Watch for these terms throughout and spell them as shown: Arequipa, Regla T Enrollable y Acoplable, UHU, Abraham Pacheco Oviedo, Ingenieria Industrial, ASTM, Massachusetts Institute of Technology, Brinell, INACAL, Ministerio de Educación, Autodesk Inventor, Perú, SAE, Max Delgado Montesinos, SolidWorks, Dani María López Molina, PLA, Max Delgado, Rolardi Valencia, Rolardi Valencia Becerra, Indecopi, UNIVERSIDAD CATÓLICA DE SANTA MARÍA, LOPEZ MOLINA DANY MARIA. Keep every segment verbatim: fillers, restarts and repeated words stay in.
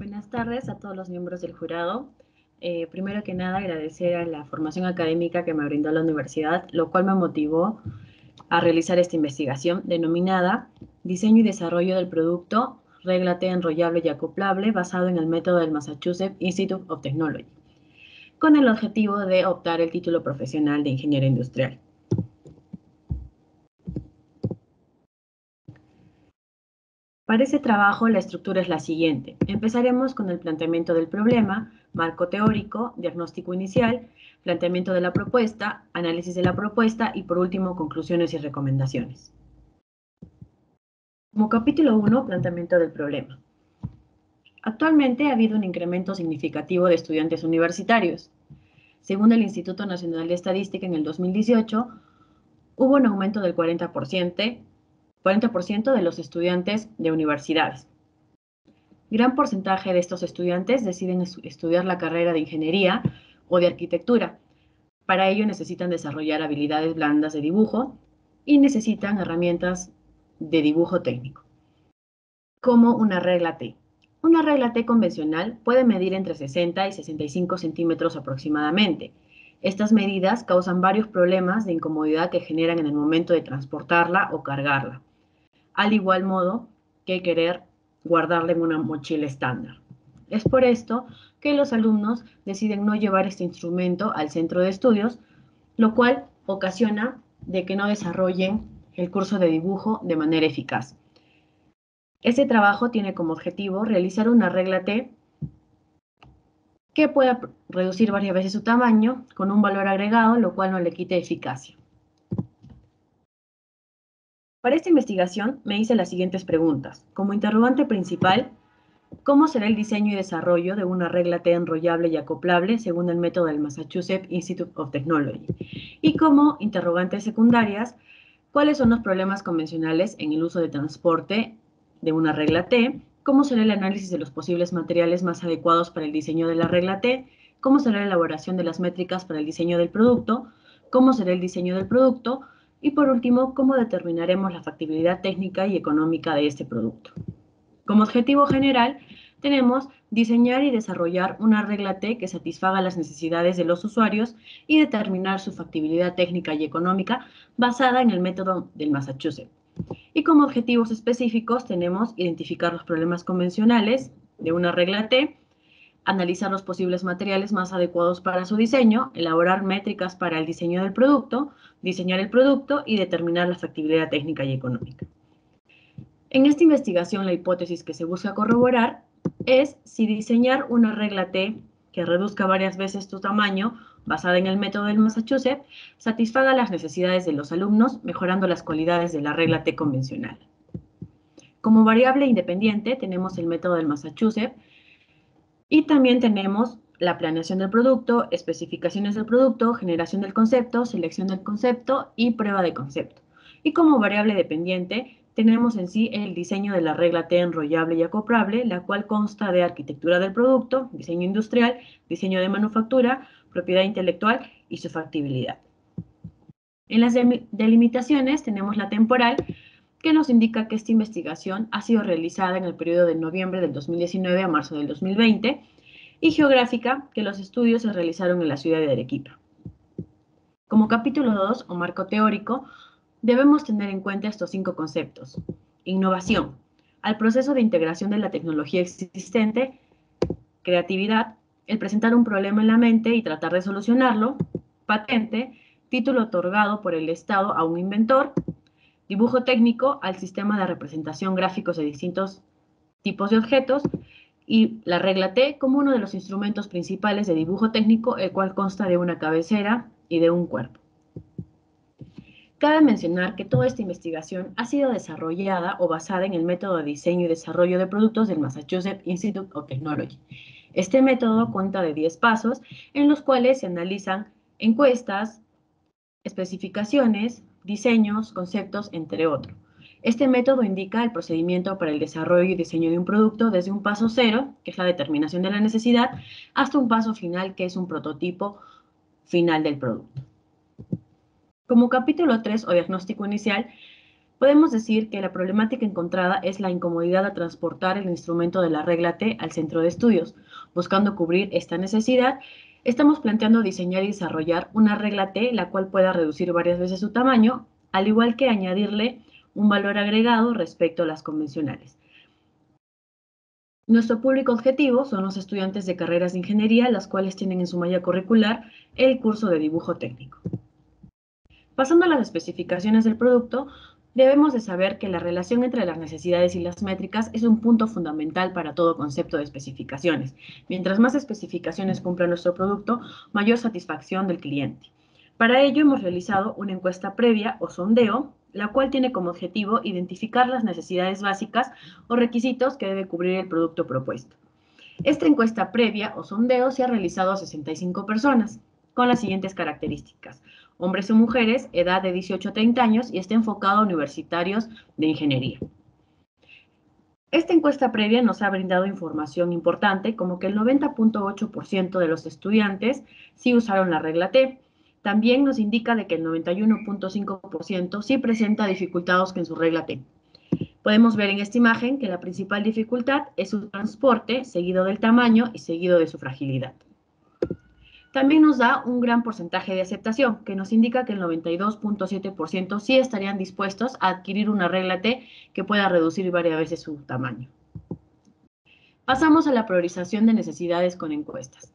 Buenas tardes a todos los miembros del jurado. Eh, primero que nada, agradecer a la formación académica que me brindó la universidad, lo cual me motivó a realizar esta investigación denominada Diseño y Desarrollo del Producto Regla T Enrollable y Acoplable, basado en el método del Massachusetts Institute of Technology, con el objetivo de optar el título profesional de Ingeniería Industrial. Para este trabajo, la estructura es la siguiente. Empezaremos con el planteamiento del problema, marco teórico, diagnóstico inicial, planteamiento de la propuesta, análisis de la propuesta y, por último, conclusiones y recomendaciones. Como capítulo uno, planteamiento del problema. Actualmente ha habido un incremento significativo de estudiantes universitarios. Según el Instituto Nacional de Estadística, en el dos mil dieciocho, hubo un aumento del cuarenta por ciento de los estudiantes de universidades. Gran porcentaje de estos estudiantes deciden estudiar la carrera de ingeniería o de arquitectura. Para ello necesitan desarrollar habilidades blandas de dibujo y necesitan herramientas de dibujo técnico, como una regla T. Una regla T convencional puede medir entre sesenta y sesenta y cinco centímetros aproximadamente. Estas medidas causan varios problemas de incomodidad que generan en el momento de transportarla o cargarla, al igual modo que querer guardarla en una mochila estándar. Es por esto que los alumnos deciden no llevar este instrumento al centro de estudios, lo cual ocasiona de que no desarrollen el curso de dibujo de manera eficaz. Este trabajo tiene como objetivo realizar una regla T que pueda reducir varias veces su tamaño con un valor agregado, lo cual no le quite eficacia. Para esta investigación me hice las siguientes preguntas. Como interrogante principal, ¿cómo será el diseño y desarrollo de una regla T enrollable y acoplable según el método del Massachusetts Institute of Technology? Y como interrogantes secundarias, ¿cuáles son los problemas convencionales en el uso de transporte de una regla T? ¿Cómo será el análisis de los posibles materiales más adecuados para el diseño de la regla T? ¿Cómo será la elaboración de las métricas para el diseño del producto? ¿Cómo será el diseño del producto? Y por último, ¿cómo determinaremos la factibilidad técnica y económica de este producto? Como objetivo general, tenemos diseñar y desarrollar una regla T que satisfaga las necesidades de los usuarios y determinar su factibilidad técnica y económica basada en el método del Massachusetts. Y como objetivos específicos tenemos identificar los problemas convencionales de una regla T, analizar los posibles materiales más adecuados para su diseño, elaborar métricas para el diseño del producto, diseñar el producto y determinar la factibilidad técnica y económica. En esta investigación, la hipótesis que se busca corroborar es si diseñar una regla T que reduzca varias veces tu tamaño, basada en el método del Massachusetts, satisfaga las necesidades de los alumnos, mejorando las cualidades de la regla T convencional. Como variable independiente tenemos el método del Massachusetts, y también tenemos la planeación del producto, especificaciones del producto, generación del concepto, selección del concepto y prueba de concepto. Y como variable dependiente tenemos en sí el diseño de la regla T enrollable y acoplable, la cual consta de arquitectura del producto, diseño industrial, diseño de manufactura, propiedad intelectual y su factibilidad. En las delimitaciones tenemos la temporal, que nos indica que esta investigación ha sido realizada en el periodo de noviembre del dos mil diecinueve a marzo del dos mil veinte, y geográfica, que los estudios se realizaron en la ciudad de Arequipa. Como capítulo dos o marco teórico, debemos tener en cuenta estos cinco conceptos. Innovación, al proceso de integración de la tecnología existente. Creatividad, el presentar un problema en la mente y tratar de solucionarlo. Patente, título otorgado por el Estado a un inventor. Dibujo técnico, al sistema de representación gráficos de distintos tipos de objetos, y la regla T como uno de los instrumentos principales de dibujo técnico, el cual consta de una cabecera y de un cuerpo. Cabe mencionar que toda esta investigación ha sido desarrollada o basada en el método de diseño y desarrollo de productos del Massachusetts Institute of Technology. Este método cuenta de diez pasos en los cuales se analizan encuestas, especificaciones, diseños, conceptos, entre otros. Este método indica el procedimiento para el desarrollo y diseño de un producto desde un paso cero, que es la determinación de la necesidad, hasta un paso final, que es un prototipo final del producto. Como capítulo tres o diagnóstico inicial, Podemos decir que la problemática encontrada es la incomodidad de transportar el instrumento de la regla T al centro de estudios. Buscando cubrir esta necesidad, estamos planteando diseñar y desarrollar una regla T, la cual pueda reducir varias veces su tamaño, al igual que añadirle un valor agregado respecto a las convencionales. Nuestro público objetivo son los estudiantes de carreras de ingeniería, las cuales tienen en su malla curricular el curso de dibujo técnico. Pasando a las especificaciones del producto, debemos de saber que la relación entre las necesidades y las métricas es un punto fundamental para todo concepto de especificaciones. Mientras más especificaciones cumpla nuestro producto, mayor satisfacción del cliente. Para ello hemos realizado una encuesta previa o sondeo, la cual tiene como objetivo identificar las necesidades básicas o requisitos que debe cubrir el producto propuesto. Esta encuesta previa o sondeo se ha realizado a sesenta y cinco personas, con las siguientes características: hombres o mujeres, edad de dieciocho a treinta años y está enfocado a universitarios de ingeniería. Esta encuesta previa nos ha brindado información importante, como que el noventa punto ocho por ciento de los estudiantes sí usaron la regla T. También nos indica de que el noventa y uno punto cinco por ciento sí presenta dificultades con su regla T. Podemos ver en esta imagen que la principal dificultad es su transporte, seguido del tamaño y seguido de su fragilidad. También nos da un gran porcentaje de aceptación, que nos indica que el noventa y dos punto siete por ciento sí estarían dispuestos a adquirir una regla T que pueda reducir varias veces su tamaño. Pasamos a la priorización de necesidades con encuestas.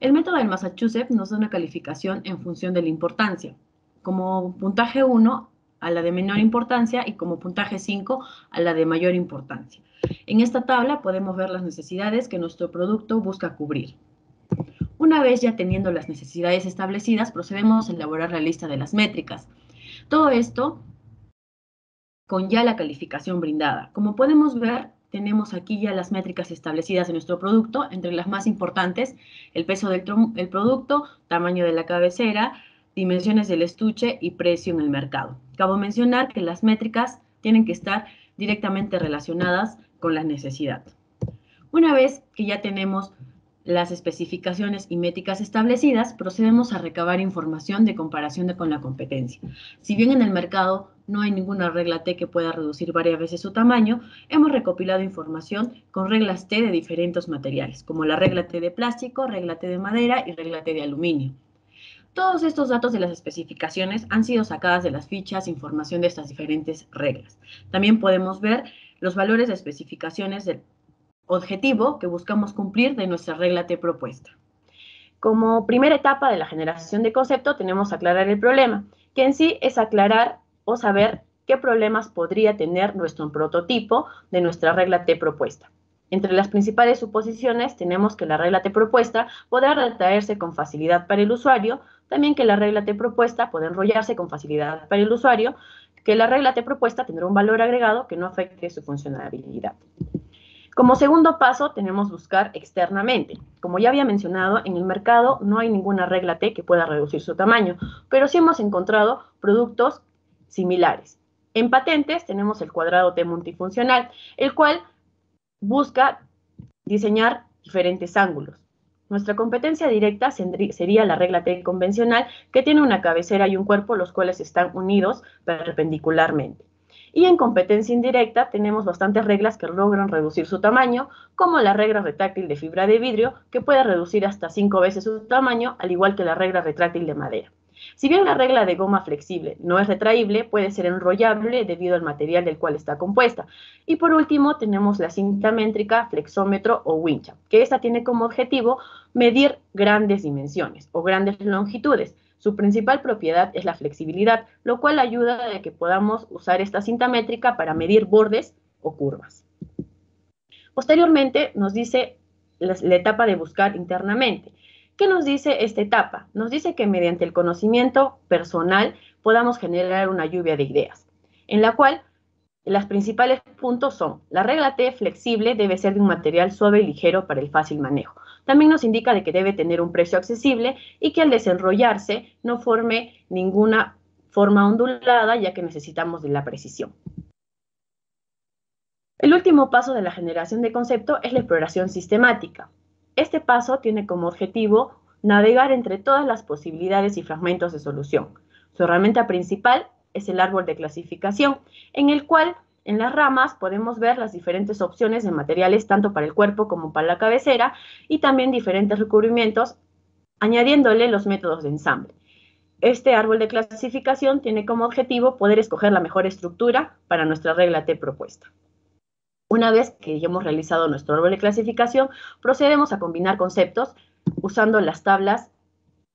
El método del Massachusetts nos da una calificación en función de la importancia, como puntaje uno a la de menor importancia y como puntaje cinco a la de mayor importancia. En esta tabla podemos ver las necesidades que nuestro producto busca cubrir. Una vez ya teniendo las necesidades establecidas, procedemos a elaborar la lista de las métricas. Todo esto con ya la calificación brindada. Como podemos ver, tenemos aquí ya las métricas establecidas en nuestro producto, entre las más importantes: el peso del el producto, tamaño de la cabecera, dimensiones del estuche y precio en el mercado. Cabe mencionar que las métricas tienen que estar directamente relacionadas con la necesidad. Una vez que ya tenemos las especificaciones y métricas establecidas, procedemos a recabar información de comparación de con la competencia. Si bien en el mercado no hay ninguna regla T que pueda reducir varias veces su tamaño, hemos recopilado información con reglas T de diferentes materiales, como la regla T de plástico, regla T de madera y regla T de aluminio. Todos estos datos de las especificaciones han sido sacadas de las fichas, información de estas diferentes reglas. También podemos ver los valores de especificaciones del objetivo que buscamos cumplir de nuestra regla T propuesta. Como primera etapa de la generación de concepto tenemos aclarar el problema, que en sí es aclarar o saber qué problemas podría tener nuestro prototipo de nuestra regla T propuesta. Entre las principales suposiciones tenemos que la regla T propuesta podrá retraerse con facilidad para el usuario, también que la regla T propuesta podrá enrollarse con facilidad para el usuario, que la regla T propuesta tendrá un valor agregado que no afecte su funcionalidad. Como segundo paso, tenemos buscar externamente. Como ya había mencionado, en el mercado no hay ninguna regla T que pueda reducir su tamaño, pero sí hemos encontrado productos similares. En patentes tenemos el cuadrado T multifuncional, el cual busca diseñar diferentes ángulos. Nuestra competencia directa sería la regla T convencional, que tiene una cabecera y un cuerpo, los cuales están unidos perpendicularmente. Y en competencia indirecta tenemos bastantes reglas que logran reducir su tamaño, como la regla retráctil de fibra de vidrio, que puede reducir hasta cinco veces su tamaño, al igual que la regla retráctil de madera. Si bien la regla de goma flexible no es retraíble, puede ser enrollable debido al material del cual está compuesta. Y por último tenemos la cinta métrica, flexómetro o wincha, que esta tiene como objetivo medir grandes dimensiones o grandes longitudes. Su principal propiedad es la flexibilidad, lo cual ayuda a que podamos usar esta cinta métrica para medir bordes o curvas. Posteriormente nos dice la, la etapa de buscar internamente. ¿Qué nos dice esta etapa? Nos dice que mediante el conocimiento personal podamos generar una lluvia de ideas, en la cual los principales puntos son: la regla T flexible debe ser de un material suave y ligero para el fácil manejo. También nos indica de que debe tener un precio accesible y que al desenrollarse no forme ninguna forma ondulada, ya que necesitamos de la precisión. El último paso de la generación de concepto es la exploración sistemática. Este paso tiene como objetivo navegar entre todas las posibilidades y fragmentos de solución. Su herramienta principal es el árbol de clasificación, en el cual en las ramas podemos ver las diferentes opciones de materiales tanto para el cuerpo como para la cabecera y también diferentes recubrimientos, añadiéndole los métodos de ensamble. Este árbol de clasificación tiene como objetivo poder escoger la mejor estructura para nuestra regla T propuesta. Una vez que ya hemos realizado nuestro árbol de clasificación, procedemos a combinar conceptos usando las tablas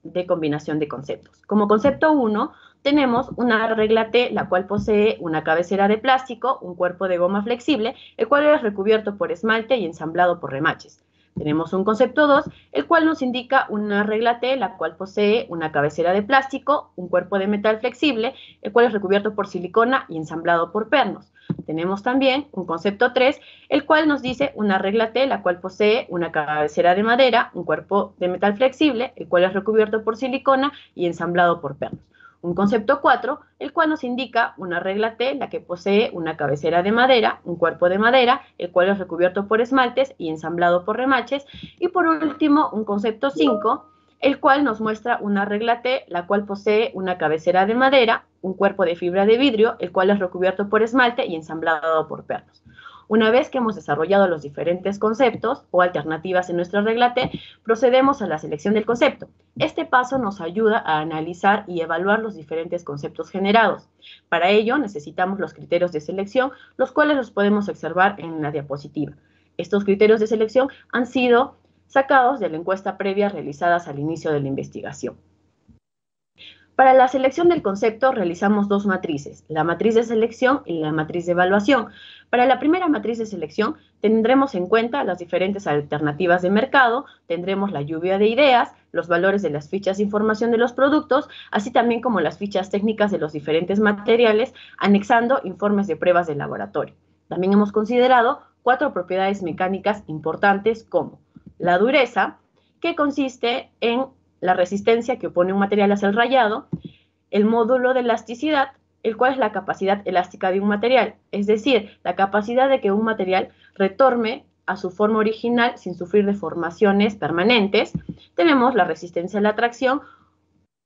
de combinación de conceptos. Como concepto uno, tenemos una regla T, la cual posee una cabecera de plástico, un cuerpo de goma flexible, el cual es recubierto por esmalte y ensamblado por remaches. Tenemos un concepto dos, el cual nos indica una regla T, la cual posee una cabecera de plástico, un cuerpo de metal flexible, el cual es recubierto por silicona y ensamblado por pernos. Tenemos también un concepto tres, el cual nos dice una regla T, la cual posee una cabecera de madera, un cuerpo de metal flexible, el cual es recubierto por silicona y ensamblado por pernos. Un concepto cuatro, el cual nos indica una regla T, la que posee una cabecera de madera, un cuerpo de madera, el cual es recubierto por esmaltes y ensamblado por remaches. Y por último, un concepto cinco, el cual nos muestra una regla T, la cual posee una cabecera de madera, un cuerpo de fibra de vidrio, el cual es recubierto por esmalte y ensamblado por pernos. Una vez que hemos desarrollado los diferentes conceptos o alternativas en nuestra regla T, procedemos a la selección del concepto. Este paso nos ayuda a analizar y evaluar los diferentes conceptos generados. Para ello, necesitamos los criterios de selección, los cuales los podemos observar en la diapositiva. Estos criterios de selección han sido sacados de la encuesta previa realizadas al inicio de la investigación. Para la selección del concepto realizamos dos matrices, la matriz de selección y la matriz de evaluación. Para la primera matriz de selección tendremos en cuenta las diferentes alternativas de mercado, tendremos la lluvia de ideas, los valores de las fichas de información de los productos, así también como las fichas técnicas de los diferentes materiales, anexando informes de pruebas de laboratorio. También hemos considerado cuatro propiedades mecánicas importantes como la dureza, que consiste en la resistencia que opone un material hacia el rayado, el módulo de elasticidad, el cual es la capacidad elástica de un material, es decir, la capacidad de que un material retorne a su forma original sin sufrir deformaciones permanentes. Tenemos la resistencia a la tracción,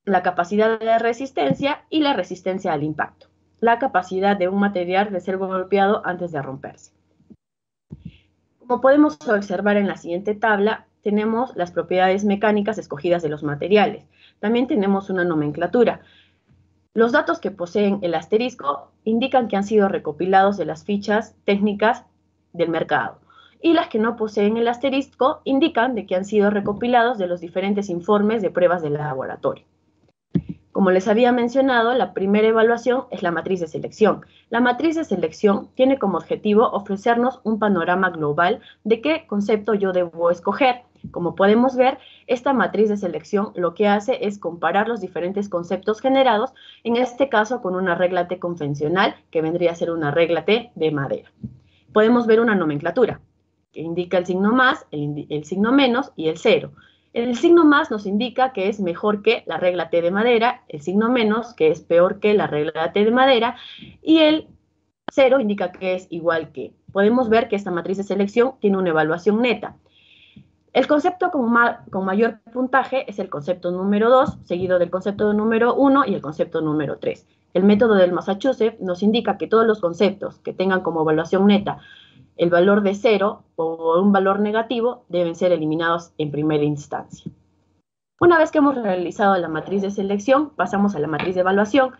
la capacidad de resistencia y la resistencia al impacto, la capacidad de un material de ser golpeado antes de romperse. Como podemos observar en la siguiente tabla, tenemos las propiedades mecánicas escogidas de los materiales. También tenemos una nomenclatura. Los datos que poseen el asterisco indican que han sido recopilados de las fichas técnicas del mercado. Y las que no poseen el asterisco indican de que han sido recopilados de los diferentes informes de pruebas de laboratorio. Como les había mencionado, la primera evaluación es la matriz de selección. La matriz de selección tiene como objetivo ofrecernos un panorama global de qué concepto yo debo escoger. Como podemos ver, esta matriz de selección lo que hace es comparar los diferentes conceptos generados, en este caso con una regla T convencional, que vendría a ser una regla T de madera. Podemos ver una nomenclatura, que indica el signo más, el, el signo menos y el cero. El signo más nos indica que es mejor que la regla T de madera, el signo menos que es peor que la regla T de madera y el cero indica que es igual que. Podemos ver que esta matriz de selección tiene una evaluación neta. El concepto con, ma con mayor puntaje es el concepto número dos, seguido del concepto número uno y el concepto número tres. El método del Massachusetts nos indica que todos los conceptos que tengan como evaluación neta el valor de cero o un valor negativo deben ser eliminados en primera instancia. Una vez que hemos realizado la matriz de selección, pasamos a la matriz de evaluación.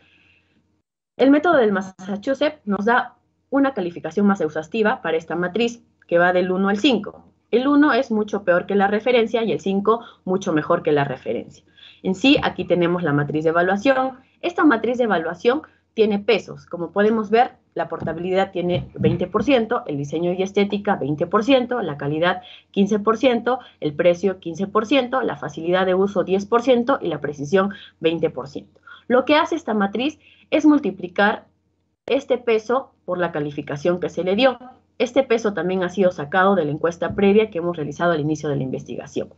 El método del Massachusetts nos da una calificación más exhaustiva para esta matriz, que va del uno al cinco. El uno es mucho peor que la referencia y el cinco mucho mejor que la referencia. En sí, aquí tenemos la matriz de evaluación. Esta matriz de evaluación tiene pesos. Como podemos ver, la portabilidad tiene veinte por ciento, el diseño y estética veinte por ciento, la calidad quince por ciento, el precio quince por ciento, la facilidad de uso diez por ciento y la precisión veinte por ciento. Lo que hace esta matriz es multiplicar este peso por la calificación que se le dio. Este peso también ha sido sacado de la encuesta previa que hemos realizado al inicio de la investigación.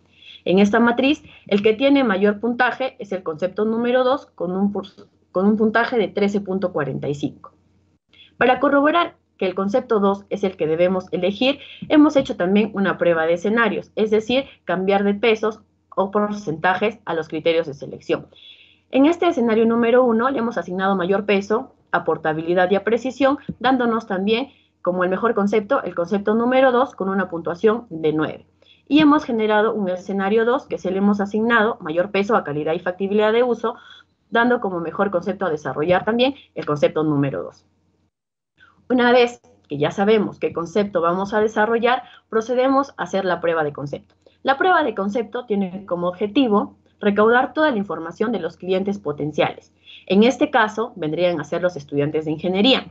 En esta matriz, el que tiene mayor puntaje es el concepto número dos con un, con un puntaje de trece punto cuarenta y cinco. Para corroborar que el concepto dos es el que debemos elegir, hemos hecho también una prueba de escenarios, es decir, cambiar de pesos o porcentajes a los criterios de selección. En este escenario número uno le hemos asignado mayor peso a portabilidad y a precisión, dándonos también como el mejor concepto, el concepto número dos con una puntuación de nueve. Y hemos generado un escenario dos que se le hemos asignado mayor peso a calidad y factibilidad de uso, dando como mejor concepto a desarrollar también el concepto número dos. Una vez que ya sabemos qué concepto vamos a desarrollar, procedemos a hacer la prueba de concepto. La prueba de concepto tiene como objetivo recaudar toda la información de los clientes potenciales. En este caso, vendrían a ser los estudiantes de ingeniería.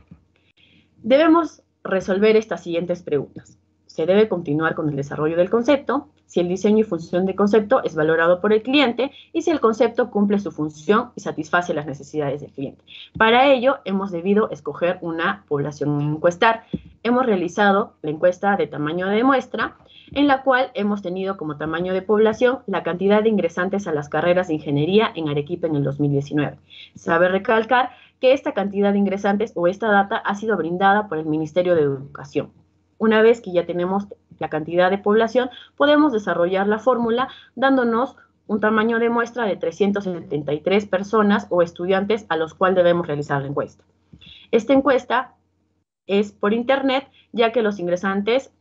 Debemos resolver estas siguientes preguntas. Se debe continuar con el desarrollo del concepto, si el diseño y función de concepto es valorado por el cliente y si el concepto cumple su función y satisface las necesidades del cliente. Para ello, hemos debido escoger una población a encuestar. Hemos realizado la encuesta de tamaño de muestra, en la cual hemos tenido como tamaño de población la cantidad de ingresantes a las carreras de ingeniería en Arequipa en el dos mil diecinueve. Sabe recalcar que esta cantidad de ingresantes o esta data ha sido brindada por el Ministerio de Educación. Una vez que ya tenemos la cantidad de población, podemos desarrollar la fórmula dándonos un tamaño de muestra de trescientas setenta y tres personas o estudiantes a los cuales debemos realizar la encuesta. Esta encuesta es por internet, ya que los ingresantes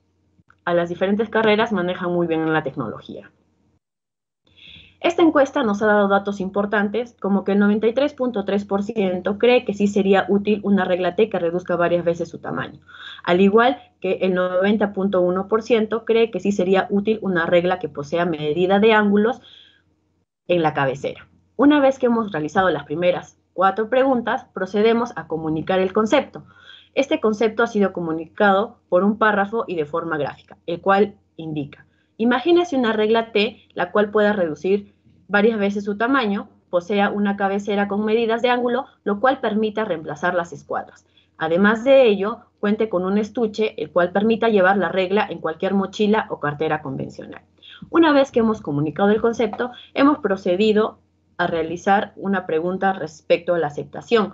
a las diferentes carreras manejan muy bien la tecnología. Esta encuesta nos ha dado datos importantes, como que el noventa y tres punto tres por ciento cree que sí sería útil una regla T que reduzca varias veces su tamaño, al igual que el noventa punto uno por ciento cree que sí sería útil una regla que posea medida de ángulos en la cabecera. Una vez que hemos realizado las primeras cuatro preguntas, procedemos a comunicar el concepto. Este concepto ha sido comunicado por un párrafo y de forma gráfica, el cual indica: imagínese una regla T, la cual pueda reducir varias veces su tamaño, posea una cabecera con medidas de ángulo, lo cual permita reemplazar las escuadras. Además de ello, cuente con un estuche, el cual permita llevar la regla en cualquier mochila o cartera convencional. Una vez que hemos comunicado el concepto, hemos procedido a realizar una pregunta respecto a la aceptación.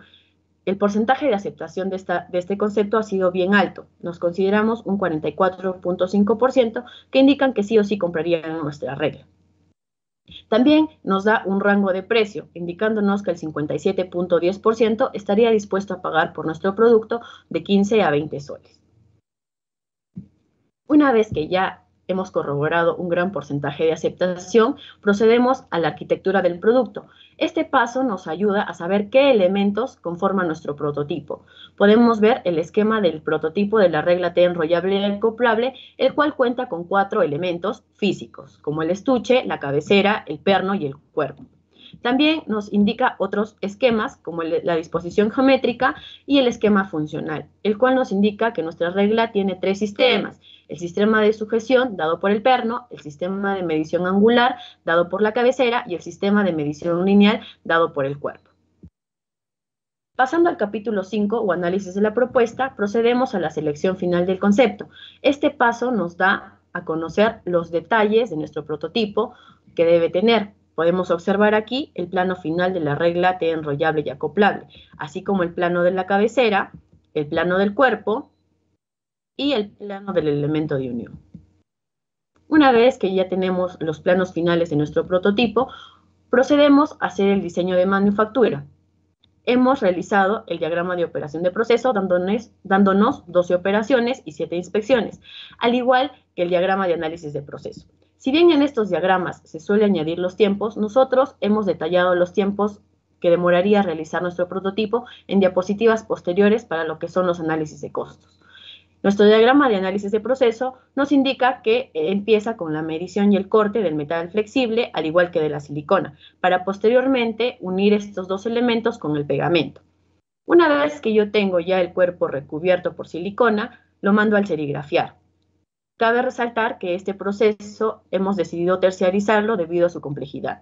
El porcentaje de aceptación de, esta, de este concepto ha sido bien alto. Nos consideramos un cuarenta y cuatro punto cinco por ciento que indican que sí o sí comprarían nuestra regla. También nos da un rango de precio, indicándonos que el cincuenta y siete punto diez por ciento estaría dispuesto a pagar por nuestro producto de quince a veinte soles. Una vez que ya hemos corroborado un gran porcentaje de aceptación, procedemos a la arquitectura del producto. Este paso nos ayuda a saber qué elementos conforman nuestro prototipo. Podemos ver el esquema del prototipo de la regla T enrollable y acoplable, el cual cuenta con cuatro elementos físicos, como el estuche, la cabecera, el perno y el cuerpo. También nos indica otros esquemas, como la disposición geométrica y el esquema funcional, el cual nos indica que nuestra regla tiene tres sistemas: el sistema de sujeción dado por el perno, el sistema de medición angular dado por la cabecera y el sistema de medición lineal dado por el cuerpo. Pasando al capítulo cinco o análisis de la propuesta, procedemos a la selección final del concepto. Este paso nos da a conocer los detalles de nuestro prototipo que debe tener. Podemos observar aquí el plano final de la regla T enrollable y acoplable, así como el plano de la cabecera, el plano del cuerpo y el plano del elemento de unión. Una vez que ya tenemos los planos finales de nuestro prototipo, procedemos a hacer el diseño de manufactura. Hemos realizado el diagrama de operación de proceso, dándonos, dándonos doce operaciones y siete inspecciones, al igual que el diagrama de análisis de proceso. Si bien en estos diagramas se suele añadir los tiempos, nosotros hemos detallado los tiempos que demoraría realizar nuestro prototipo en diapositivas posteriores para lo que son los análisis de costos. Nuestro diagrama de análisis de proceso nos indica que empieza con la medición y el corte del metal flexible, al igual que de la silicona, para posteriormente unir estos dos elementos con el pegamento. Una vez que yo tengo ya el cuerpo recubierto por silicona, lo mando al serigrafiar. Cabe resaltar que este proceso hemos decidido terciarizarlo debido a su complejidad.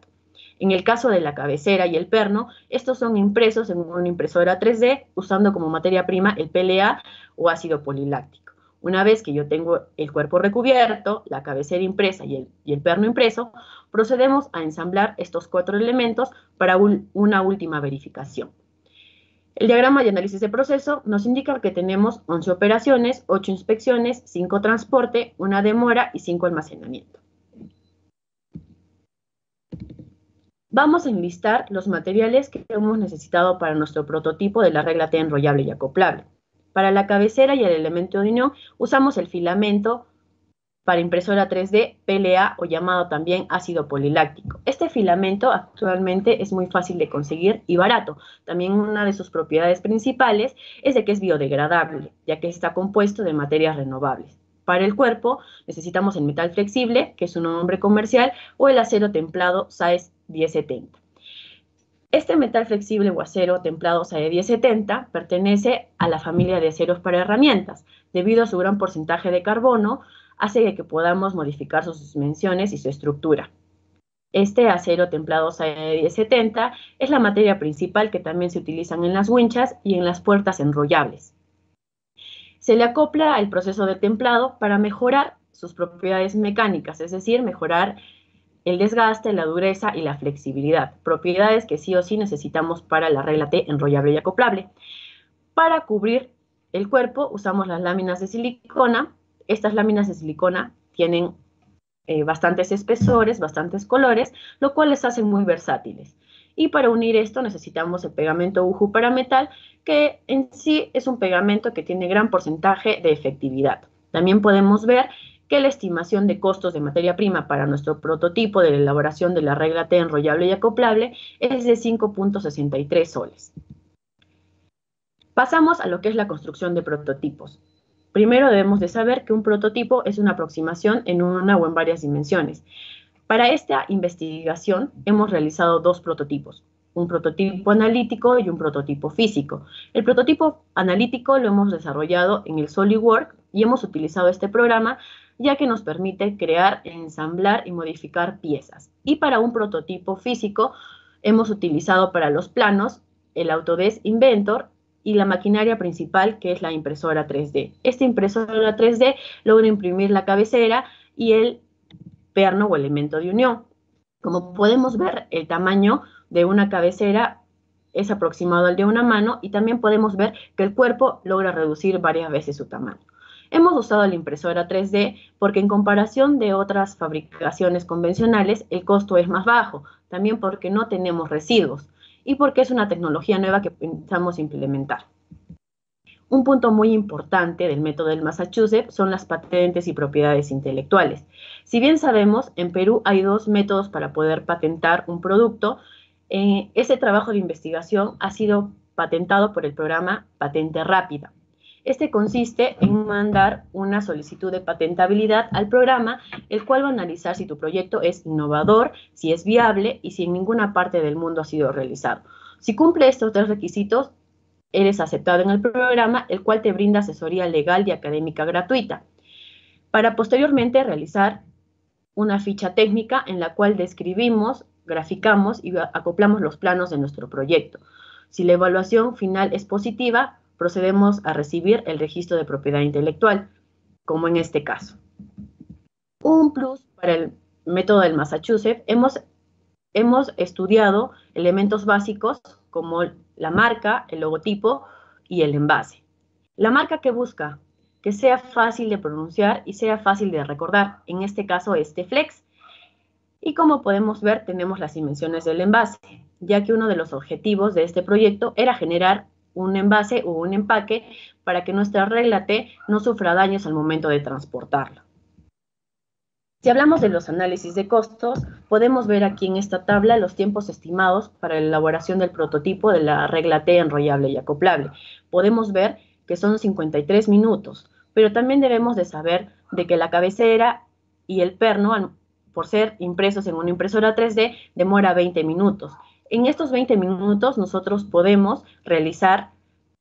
En el caso de la cabecera y el perno, estos son impresos en una impresora tres D usando como materia prima el P L A o ácido poliláctico. Una vez que yo tengo el cuerpo recubierto, la cabecera impresa y el, y el perno impreso, procedemos a ensamblar estos cuatro elementos para un, una última verificación. El diagrama de análisis de proceso nos indica que tenemos once operaciones, ocho inspecciones, cinco transporte, una demora y cinco almacenamiento. vamos a enlistar los materiales que hemos necesitado para nuestro prototipo de la regla T enrollable y acoplable. Para la cabecera y el elemento de unión usamos el filamento para impresora tres D, P L A o llamado también ácido poliláctico. Este filamento actualmente es muy fácil de conseguir y barato. También una de sus propiedades principales es de que es biodegradable, ya que está compuesto de materias renovables. Para el cuerpo necesitamos el metal flexible, que es su nombre comercial, o el acero templado S A E diez setenta. Este metal flexible o acero templado S A E diez setenta pertenece a la familia de aceros para herramientas. Debido a su gran porcentaje de carbono, hace que podamos modificar sus dimensiones y su estructura. Este acero templado S A E diez setenta es la materia principal que también se utilizan en las winchas y en las puertas enrollables. Se le acopla el proceso de templado para mejorar sus propiedades mecánicas, es decir, mejorar el desgaste, la dureza y la flexibilidad, propiedades que sí o sí necesitamos para la regla T enrollable y acoplable. Para cubrir el cuerpo usamos las láminas de silicona. Estas láminas de silicona tienen eh, bastantes espesores, bastantes colores, lo cual les hace muy versátiles. Y para unir esto necesitamos el pegamento U H U para metal, que en sí es un pegamento que tiene gran porcentaje de efectividad. También podemos ver que la estimación de costos de materia prima para nuestro prototipo de la elaboración de la regla T enrollable y acoplable es de cinco punto sesenta y tres soles. Pasamos a lo que es la construcción de prototipos. Primero debemos de saber que un prototipo es una aproximación en una o en varias dimensiones. Para esta investigación hemos realizado dos prototipos, un prototipo analítico y un prototipo físico. El prototipo analítico lo hemos desarrollado en el SolidWorks y hemos utilizado este programa ya que nos permite crear, ensamblar y modificar piezas. Y para un prototipo físico hemos utilizado para los planos el Autodesk Inventor y la maquinaria principal, que es la impresora tres D. Esta impresora tres D logra imprimir la cabecera y el perno o elemento de unión. Como podemos ver, el tamaño de una cabecera es aproximado al de una mano y también podemos ver que el cuerpo logra reducir varias veces su tamaño. Hemos usado la impresora tres D porque en comparación de otras fabricaciones convencionales el costo es más bajo, también porque no tenemos residuos y porque es una tecnología nueva que pensamos implementar. Un punto muy importante del método del Massachusetts son las patentes y propiedades intelectuales. Si bien sabemos, en Perú hay dos métodos para poder patentar un producto. Eh, ese trabajo de investigación ha sido patentado por el programa Patente Rápida. Este consiste en mandar una solicitud de patentabilidad al programa, el cual va a analizar si tu proyecto es innovador, si es viable y si en ninguna parte del mundo ha sido realizado. Si cumple estos tres requisitos, eres aceptado en el programa, el cual te brinda asesoría legal y académica gratuita, para posteriormente realizar una ficha técnica en la cual describimos, graficamos y acoplamos los planos de nuestro proyecto. Si la evaluación final es positiva, procedemos a recibir el registro de propiedad intelectual, como en este caso. Un plus para el método del Massachusetts, hemos, hemos estudiado elementos básicos como la marca, el logotipo y el envase. La marca que busca, que sea fácil de pronunciar y sea fácil de recordar, en este caso este Flex. Y como podemos ver, tenemos las dimensiones del envase, ya que uno de los objetivos de este proyecto era generar un envase o un empaque para que nuestra regla T no sufra daños al momento de transportarla. Si hablamos de los análisis de costos, podemos ver aquí en esta tabla los tiempos estimados para la elaboración del prototipo de la regla T enrollable y acoplable. Podemos ver que son cincuenta y tres minutos, pero también debemos de saber de que la cabecera y el perno, por ser impresos en una impresora tres D, demora veinte minutos. En estos veinte minutos nosotros podemos realizar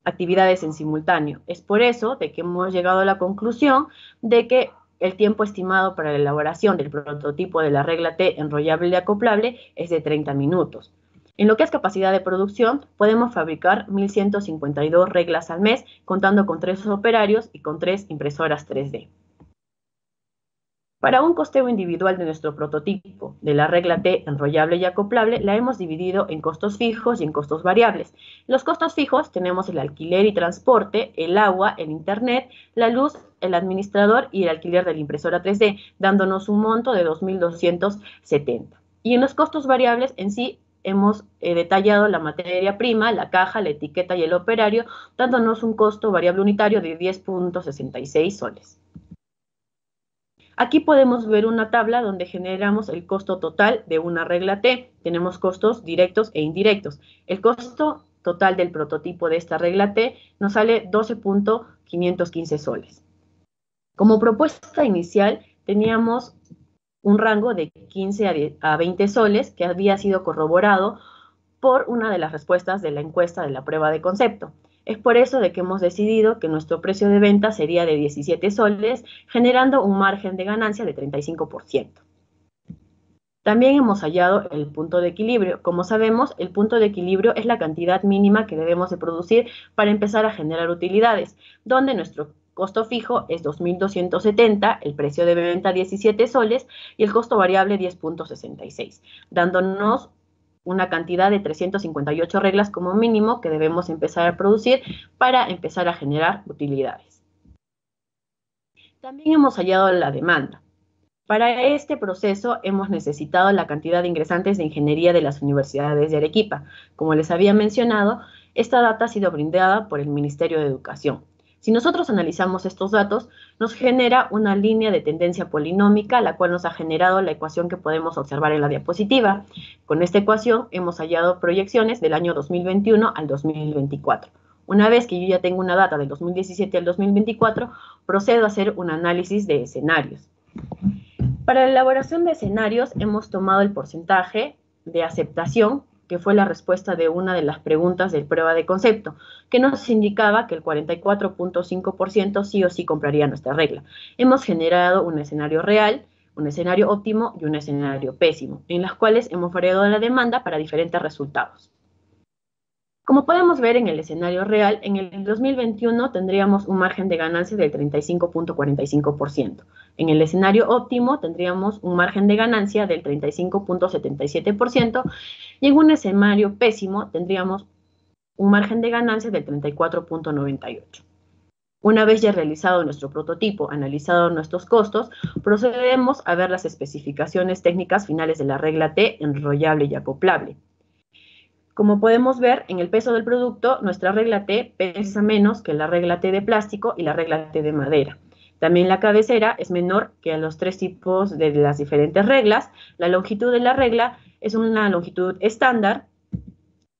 actividades en simultáneo. Es por eso de que hemos llegado a la conclusión de que el tiempo estimado para la elaboración del prototipo de la regla T enrollable y acoplable es de treinta minutos. En lo que es capacidad de producción, podemos fabricar mil ciento cincuenta y dos reglas al mes, contando con tres operarios y con tres impresoras tres D. Para un costeo individual de nuestro prototipo de la regla T enrollable y acoplable, la hemos dividido en costos fijos y en costos variables. Los costos fijos tenemos el alquiler y transporte, el agua, el internet, la luz, el administrador y el alquiler de la impresora tres D, dándonos un monto de dos mil doscientos setenta. Y en los costos variables en sí hemos eh, detallado la materia prima, la caja, la etiqueta y el operario, dándonos un costo variable unitario de diez punto sesenta y seis soles. Aquí podemos ver una tabla donde generamos el costo total de una regla T. Tenemos costos directos e indirectos. El costo total del prototipo de esta regla T nos sale doce punto quinientos quince soles. Como propuesta inicial teníamos un rango de quince a veinte soles que había sido corroborado por una de las respuestas de la encuesta de la prueba de concepto. Es por eso de que hemos decidido que nuestro precio de venta sería de diecisiete soles, generando un margen de ganancia de treinta y cinco por ciento. También hemos hallado el punto de equilibrio. Como sabemos, el punto de equilibrio es la cantidad mínima que debemos de producir para empezar a generar utilidades, donde nuestro costo fijo es dos mil doscientos setenta, el precio de venta diecisiete soles y el costo variable diez punto sesenta y seis, dándonos una cantidad de trescientas cincuenta y ocho reglas como mínimo que debemos empezar a producir para empezar a generar utilidades. También hemos hallado la demanda. Para este proceso hemos necesitado la cantidad de ingresantes de ingeniería de las universidades de Arequipa. Como les había mencionado, esta data ha sido brindada por el Ministerio de Educación. Si nosotros analizamos estos datos, nos genera una línea de tendencia polinómica, la cual nos ha generado la ecuación que podemos observar en la diapositiva. Con esta ecuación hemos hallado proyecciones del año dos mil veintiuno al dos mil veinticuatro. Una vez que yo ya tengo una data del dos mil diecisiete al dos mil veinticuatro, procedo a hacer un análisis de escenarios. Para la elaboración de escenarios hemos tomado el porcentaje de aceptación, que fue la respuesta de una de las preguntas de prueba de concepto, que nos indicaba que el cuarenta y cuatro punto cinco por ciento sí o sí compraría nuestra regla. Hemos generado un escenario real, un escenario óptimo y un escenario pésimo, en las cuales hemos variado la demanda para diferentes resultados. Como podemos ver en el escenario real, en el dos mil veintiuno tendríamos un margen de ganancia del treinta y cinco punto cuarenta y cinco por ciento. En el escenario óptimo tendríamos un margen de ganancia del treinta y cinco punto setenta y siete por ciento y en un escenario pésimo tendríamos un margen de ganancia del treinta y cuatro punto noventa y ocho por ciento. Una vez ya realizado nuestro prototipo, analizado nuestros costos, procedemos a ver las especificaciones técnicas finales de la regla T enrollable y acoplable. Como podemos ver, en el peso del producto, nuestra regla T pesa menos que la regla T de plástico y la regla T de madera. También la cabecera es menor que a los tres tipos de las diferentes reglas. La longitud de la regla es una longitud estándar.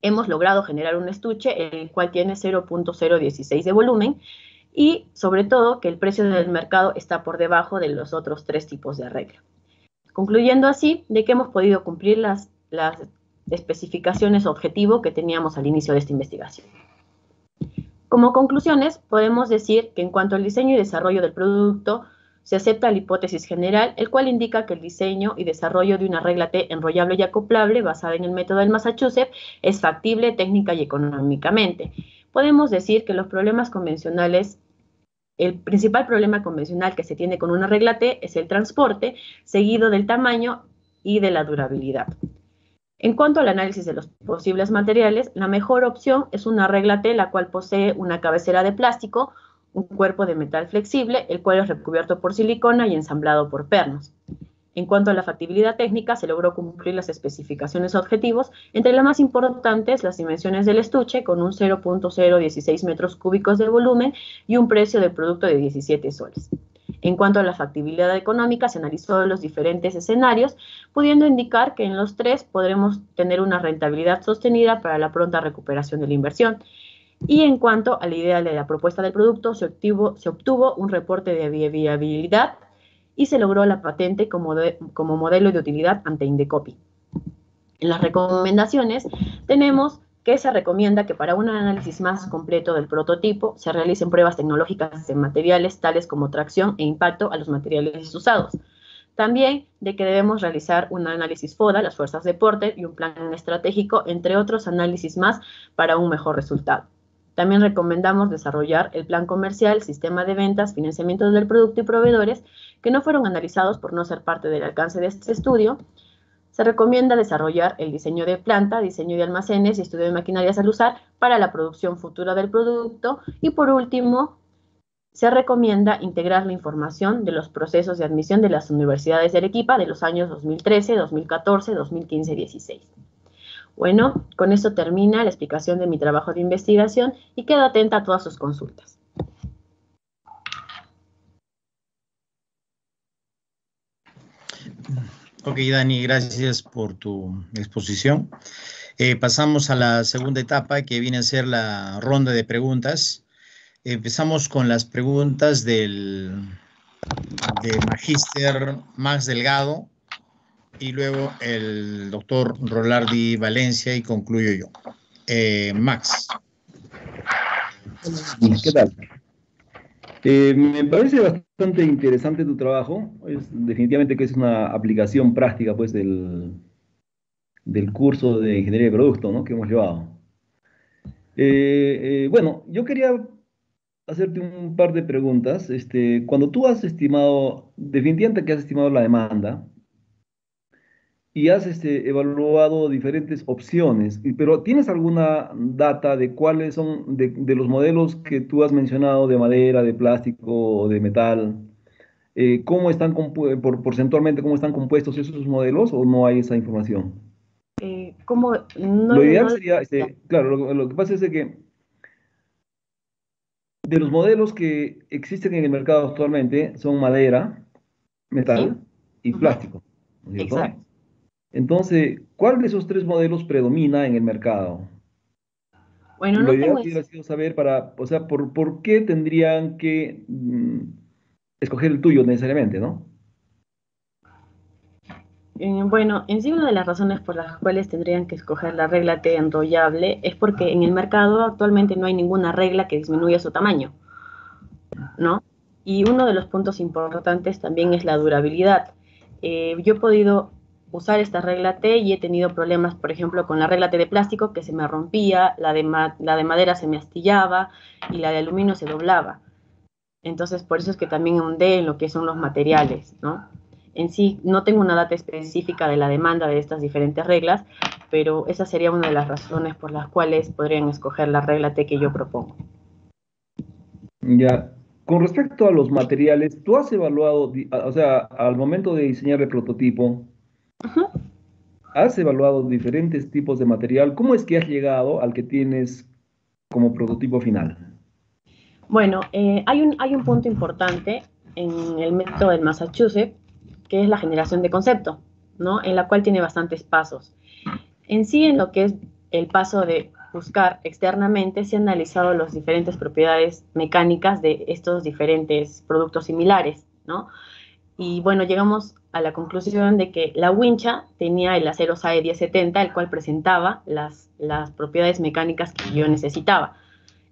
Hemos logrado generar un estuche, el cual tiene cero punto cero dieciséis de volumen. Y, sobre todo, que el precio del mercado está por debajo de los otros tres tipos de regla. Concluyendo así, de que hemos podido cumplir las... las especificaciones objetivo que teníamos al inicio de esta investigación. Como conclusiones, podemos decir que en cuanto al diseño y desarrollo del producto, se acepta la hipótesis general, el cual indica que el diseño y desarrollo de una regla T enrollable y acoplable basada en el método del Massachusetts es factible técnica y económicamente. Podemos decir que los problemas convencionales El principal problema convencional que se tiene con una regla T es el transporte, seguido del tamaño y de la durabilidad. En cuanto al análisis de los posibles materiales, la mejor opción es una regla T, la cual posee una cabecera de plástico, un cuerpo de metal flexible, el cual es recubierto por silicona y ensamblado por pernos. En cuanto a la factibilidad técnica, se logró cumplir las especificaciones objetivos, entre las más importantes las dimensiones del estuche, con un cero punto cero dieciséis metros cúbicos de volumen y un precio del producto de diecisiete soles. En cuanto a la factibilidad económica, se analizó los diferentes escenarios, pudiendo indicar que en los tres podremos tener una rentabilidad sostenida para la pronta recuperación de la inversión. Y en cuanto a la idea de la propuesta del producto, se obtuvo, se obtuvo un reporte de viabilidad y se logró la patente como, de, como modelo de utilidad ante Indecopi. En las recomendaciones tenemos que se recomienda que para un análisis más completo del prototipo se realicen pruebas tecnológicas de materiales tales como tracción e impacto a los materiales usados. También de que debemos realizar un análisis FODA, las fuerzas de Porter y un plan estratégico, entre otros análisis más, para un mejor resultado. También recomendamos desarrollar el plan comercial, sistema de ventas, financiamiento del producto y proveedores que no fueron analizados por no ser parte del alcance de este estudio. Se recomienda desarrollar el diseño de planta, diseño de almacenes y estudio de maquinarias al usar para la producción futura del producto. Y por último, se recomienda integrar la información de los procesos de admisión de las universidades de Arequipa de los años dos mil trece, dos mil catorce, dos mil quince y dos mil dieciséis. Bueno, con esto termina la explicación de mi trabajo de investigación y quedo atenta a todas sus consultas. Ok, Dani, gracias por tu exposición. Eh, pasamos a la segunda etapa, que viene a ser la ronda de preguntas. Empezamos con las preguntas del, del magíster Max Delgado y luego el doctor Rolardi Valencia, y concluyo yo. Eh, Max. ¿Qué tal? Eh, me parece bastante interesante tu trabajo. Es, definitivamente que es una aplicación práctica pues, del, del curso de Ingeniería de Producto, ¿no?, que hemos llevado. Eh, eh, bueno, yo quería hacerte un par de preguntas. Este, cuando tú has estimado, definitivamente que has estimado la demanda, y has este, evaluado diferentes opciones, pero ¿tienes alguna data de cuáles son de, de los modelos que tú has mencionado, de madera, de plástico o de metal? Eh, ¿Cómo están por, porcentualmente cómo están compuestos esos modelos, o no hay esa información? Eh, ¿cómo? No, lo ideal no, sería, este, claro, lo, lo que pasa es que de los modelos que existen en el mercado actualmente son madera, metal sí. y uh-huh. plástico, ¿no es cierto? Exacto. Entonces, ¿cuál de esos tres modelos predomina en el mercado? Bueno, no tengo idea. Sido saber para, o sea, por, por qué tendrían que mm, escoger el tuyo necesariamente, ¿no? Eh, bueno, en sí, una de las razones por las cuales tendrían que escoger la regla T enrollable es porque en el mercado actualmente no hay ninguna regla que disminuya su tamaño, ¿no? Y uno de los puntos importantes también es la durabilidad. Eh, yo he podido usar esta regla T y he tenido problemas, por ejemplo, con la regla T de plástico, que se me rompía, la de, ma la de madera se me astillaba y la de aluminio se doblaba. Entonces, por eso es que también ahondé en lo que son los materiales, ¿no? En sí, no tengo una data específica de la demanda de estas diferentes reglas, pero esa sería una de las razones por las cuales podrían escoger la regla T que yo propongo. Ya. Con respecto a los materiales, ¿tú has evaluado, o sea, al momento de diseñar el prototipo, Uh-huh. has evaluado diferentes tipos de material? ¿Cómo es que has llegado al que tienes como prototipo final? Bueno, eh, hay, un, hay un punto importante en el método del Massachusetts, que es la generación de concepto, ¿no?, en la cual tiene bastantes pasos. En sí, en lo que es el paso de buscar externamente, se han analizado las diferentes propiedades mecánicas de estos diferentes productos similares, ¿no? Y bueno, llegamos a la conclusión de que la wincha tenía el acero S A E diez setenta, el cual presentaba las, las propiedades mecánicas que yo necesitaba.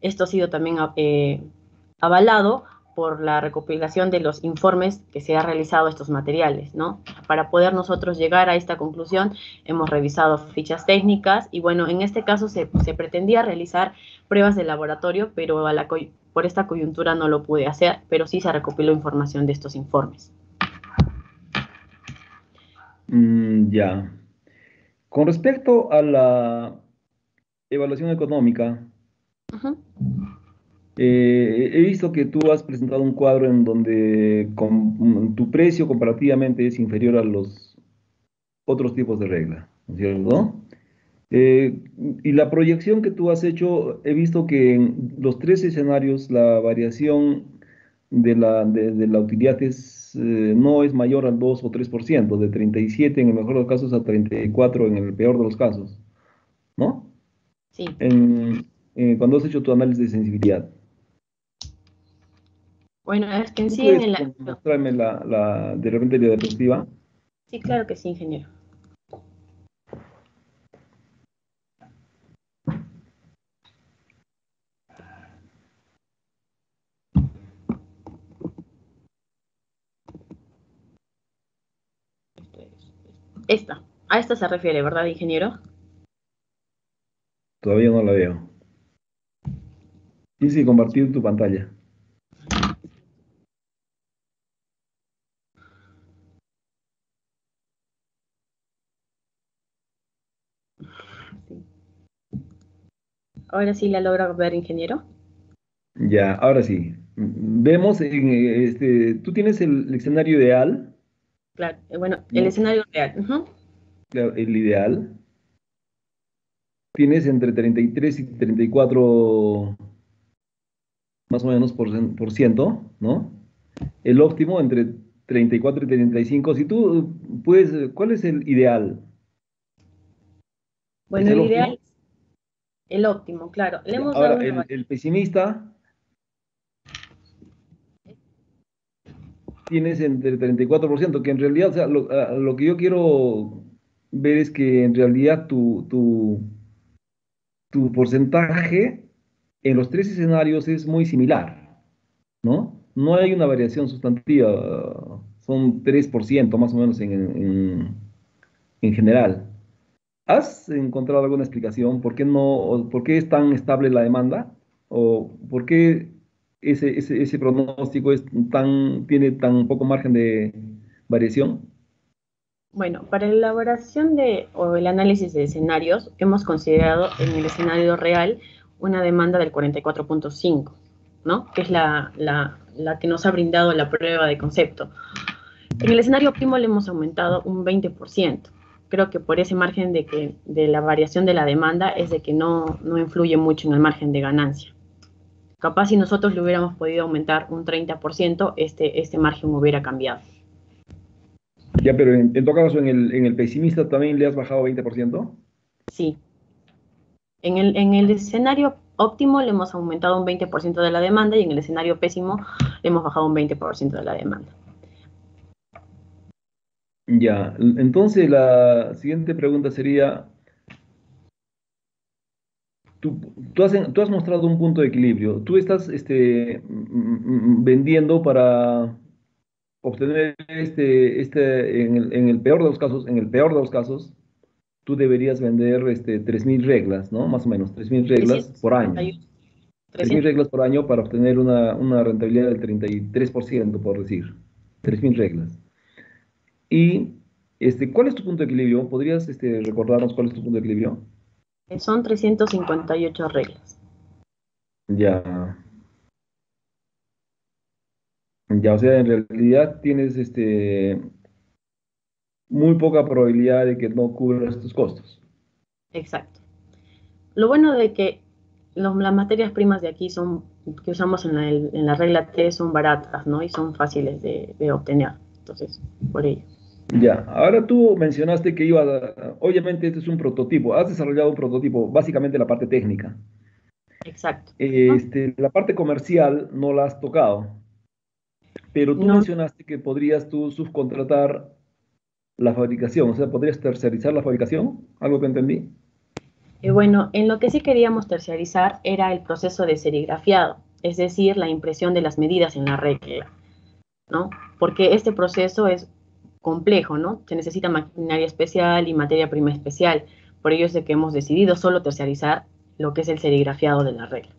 Esto ha sido también eh, avalado por la recopilación de los informes que se ha realizado estos materiales, ¿no? Para poder nosotros llegar a esta conclusión, hemos revisado fichas técnicas y, bueno, en este caso se, se pretendía realizar pruebas de laboratorio, pero a la, por esta coyuntura no lo pude hacer, pero sí se recopiló información de estos informes. Mm, ya. Con respecto a la evaluación económica, uh-huh. eh, he visto que tú has presentado un cuadro en donde con, tu precio comparativamente es inferior a los otros tipos de regla, ¿no es cierto? Eh, y la proyección que tú has hecho, he visto que en los tres escenarios la variación de la, de, de la utilidad es, eh, no es mayor al dos o tres por ciento, de treinta y siete en el mejor de los casos a treinta y cuatro en el peor de los casos, ¿no? Sí. En, eh, cuando has hecho tu análisis de sensibilidad. Bueno, es que en sí en el... Mostrarme la, la, de repente la diapositiva. Sí, claro que sí, ingeniero. Esta, a esta se refiere, ¿verdad, ingeniero? Todavía no la veo. Y sí, compartir tu pantalla. Sí. Ahora sí la logra ver, ingeniero. Ya, ahora sí. Vemos, en, este, tú tienes el, el escenario ideal. Claro, bueno, el escenario real. Uh-huh. Claro, el ideal. tienes entre treinta y tres y treinta y cuatro más o menos por, por ciento, ¿no? El óptimo entre treinta y cuatro y treinta y cinco. Si tú puedes, ¿cuál es el ideal? Bueno, el, el ideal óptimo? es el óptimo, claro. Le hemos Ahora, dado el, el pesimista, tienes entre el treinta y cuatro por ciento, que en realidad, o sea, lo, lo que yo quiero ver es que en realidad tu, tu, tu porcentaje en los tres escenarios es muy similar, ¿no? No hay una variación sustantiva, son tres por ciento más o menos en, en, en general. ¿Has encontrado alguna explicación? ¿Por qué, no, por qué es tan estable la demanda? ¿O por qué ese, ese, ese pronóstico es tan, tiene tan poco margen de variación? Bueno, para la elaboración de, o el análisis de escenarios, hemos considerado en el escenario real una demanda del cuarenta y cuatro punto cinco, ¿no? Que es la, la, la que nos ha brindado la prueba de concepto. En el escenario óptimo le hemos aumentado un veinte por ciento. Creo que por ese margen de, que, de la variación de la demanda es de que no, no influye mucho en el margen de ganancia. Capaz si nosotros le hubiéramos podido aumentar un treinta por ciento, este, este margen hubiera cambiado. Ya, pero en, en todo caso, en el, en el pesimista también le has bajado veinte por ciento. Sí. En el, en el escenario óptimo le hemos aumentado un veinte por ciento de la demanda y en el escenario pésimo le hemos bajado un veinte por ciento de la demanda. Ya, entonces la siguiente pregunta sería, tú, tú, has, tú has mostrado un punto de equilibrio, tú estás este, vendiendo para obtener este, este en, el, en el peor de los casos, en el peor de los casos, tú deberías vender este, tres mil reglas, ¿no? Más o menos, tres mil reglas por año. tres mil reglas por año para obtener una, una rentabilidad del treinta y tres por ciento, por decir, tres mil reglas. Y, este, ¿cuál es tu punto de equilibrio? ¿Podrías este, recordarnos cuál es tu punto de equilibrio? Son trescientas cincuenta y ocho reglas. Ya. Ya, o sea, en realidad tienes este, muy poca probabilidad de que no cubras tus costos. Exacto. Lo bueno de que los, las materias primas de aquí son, que usamos en la, en la regla T son baratas, ¿no? Y son fáciles de, de obtener. Entonces, por ello. Ya, ahora tú mencionaste que iba, a, obviamente este es un prototipo, has desarrollado un prototipo, básicamente la parte técnica. Exacto. Este, ¿no? La parte comercial no la has tocado, pero tú no. mencionaste que podrías tú subcontratar la fabricación, o sea, ¿podrías terciarizar la fabricación? ¿Algo que entendí? Eh, bueno, en lo que sí queríamos terciarizar era el proceso de serigrafiado, es decir, la impresión de las medidas en la regla, ¿no? Porque este proceso es complejo, ¿no? Se necesita maquinaria especial y materia prima especial. Por ello es de que hemos decidido solo terciarizar lo que es el serigrafiado de la regla.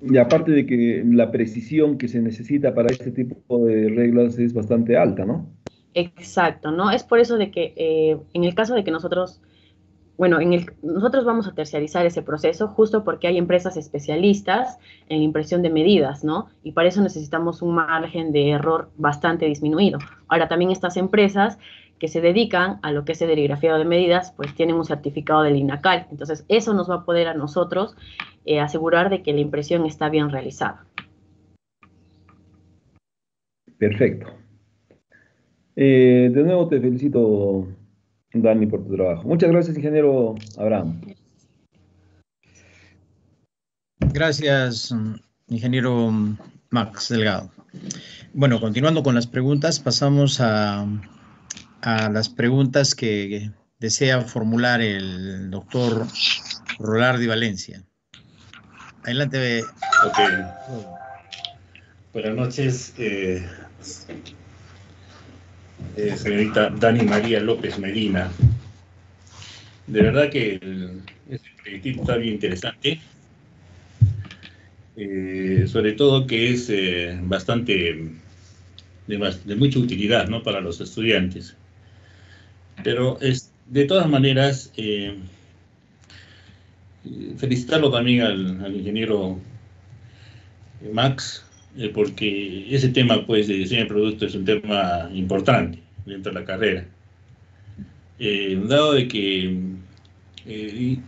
Y aparte de que la precisión que se necesita para este tipo de reglas es bastante alta, ¿no? Exacto, ¿no? Es por eso de que eh, en el caso de que nosotros, bueno, en el, nosotros vamos a terciarizar ese proceso justo porque hay empresas especialistas en impresión de medidas, ¿no? Y para eso necesitamos un margen de error bastante disminuido. Ahora, también estas empresas que se dedican a lo que es el serigrafiado de medidas, pues tienen un certificado del INACAL. Entonces, eso nos va a poder a nosotros eh, asegurar de que la impresión está bien realizada. Perfecto. Eh, de nuevo te felicito, Dani, por tu trabajo. Muchas gracias, ingeniero Abraham. Gracias, ingeniero Max Delgado. Bueno, continuando con las preguntas, pasamos a, a las preguntas que desea formular el doctor Rolardi Valencia. Adelante. Ok. Buenas noches, eh, eh, señorita Dani María López Molina. De verdad que el, este proyecto está bien interesante. Eh, sobre todo que es eh, bastante de, de mucha utilidad, ¿no?, para los estudiantes. Pero es, de todas maneras, eh, felicitarlo también al, al ingeniero Max, eh, porque ese tema, pues, de diseño de productos es un tema importante dentro de la carrera. Eh, dado de que eh,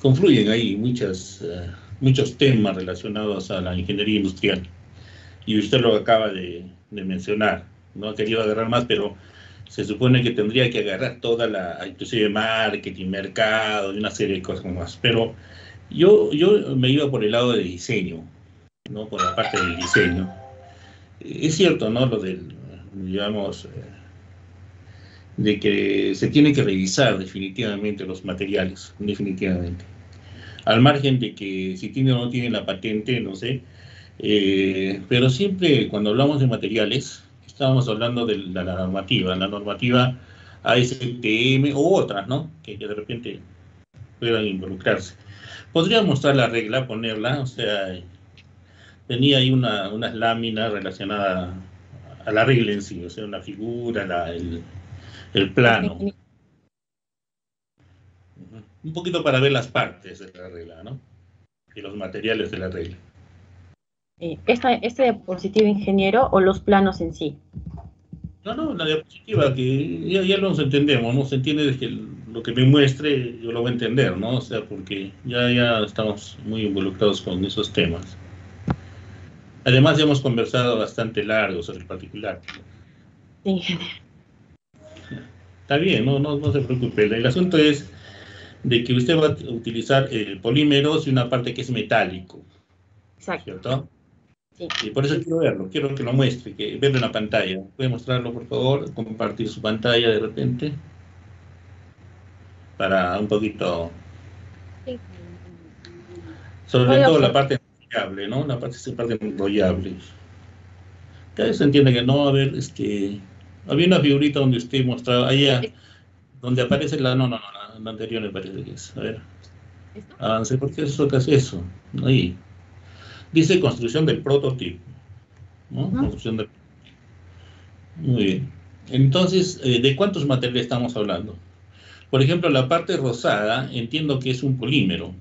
confluyen ahí muchas, uh, muchos temas relacionados a la ingeniería industrial. Y usted lo acaba de, de mencionar. No ha querido agarrar más, pero se supone que tendría que agarrar toda la, inclusive marketing, mercado y una serie de cosas más. Pero yo, yo me iba por el lado del diseño, ¿no? Por la parte del diseño. Es cierto, ¿no? Lo del, digamos, de que se tiene que revisar definitivamente los materiales, definitivamente. Al margen de que si tiene o no tiene la patente, no sé. Eh, pero siempre cuando hablamos de materiales, estábamos hablando de la, la normativa, la normativa A S T M u otras, ¿no? Que, que de repente puedan involucrarse. Podría mostrar la regla, ponerla, o sea, tenía ahí una, unas láminas relacionadas a la regla en sí, o sea, una figura, la, el, el plano. Un poquito para ver las partes de la regla, ¿no? Y los materiales de la regla. Esta, ¿Este diapositivo, ingeniero, o los planos en sí? No, no, la diapositiva, que ya, ya nos entendemos, ¿no? Se entiende de que lo que me muestre yo lo voy a entender, ¿no? O sea, porque ya, ya estamos muy involucrados con esos temas. Además, ya hemos conversado bastante largo sobre el particular. Sí, ingeniero. Está bien, no, no, no se preocupe. El asunto es de que usted va a utilizar eh, polímeros y una parte que es metálico. Exacto. ¿Cierto? Sí. Y por eso quiero verlo, quiero que lo muestre, que verlo en la pantalla. ¿Puede mostrarlo, por favor? Compartir su pantalla de repente. Para un poquito... Sí. Sobre Voy todo la parte enrollable, ¿no? La parte, esa parte enrollable. Cada vez se entiende que no, a ver, este... Había una figurita donde usted mostraba, allá, sí. Donde aparece la... No, no, no, la anterior me parece que es. A ver. ¿Esto? Avance, ¿por qué eso? ¿Qué es eso? Ahí. Dice construcción del prototipo, ¿no? Uh-huh. Construcción del... Muy bien. Entonces, ¿de cuántos materiales estamos hablando? Por ejemplo, la parte rosada, entiendo que es un polímero.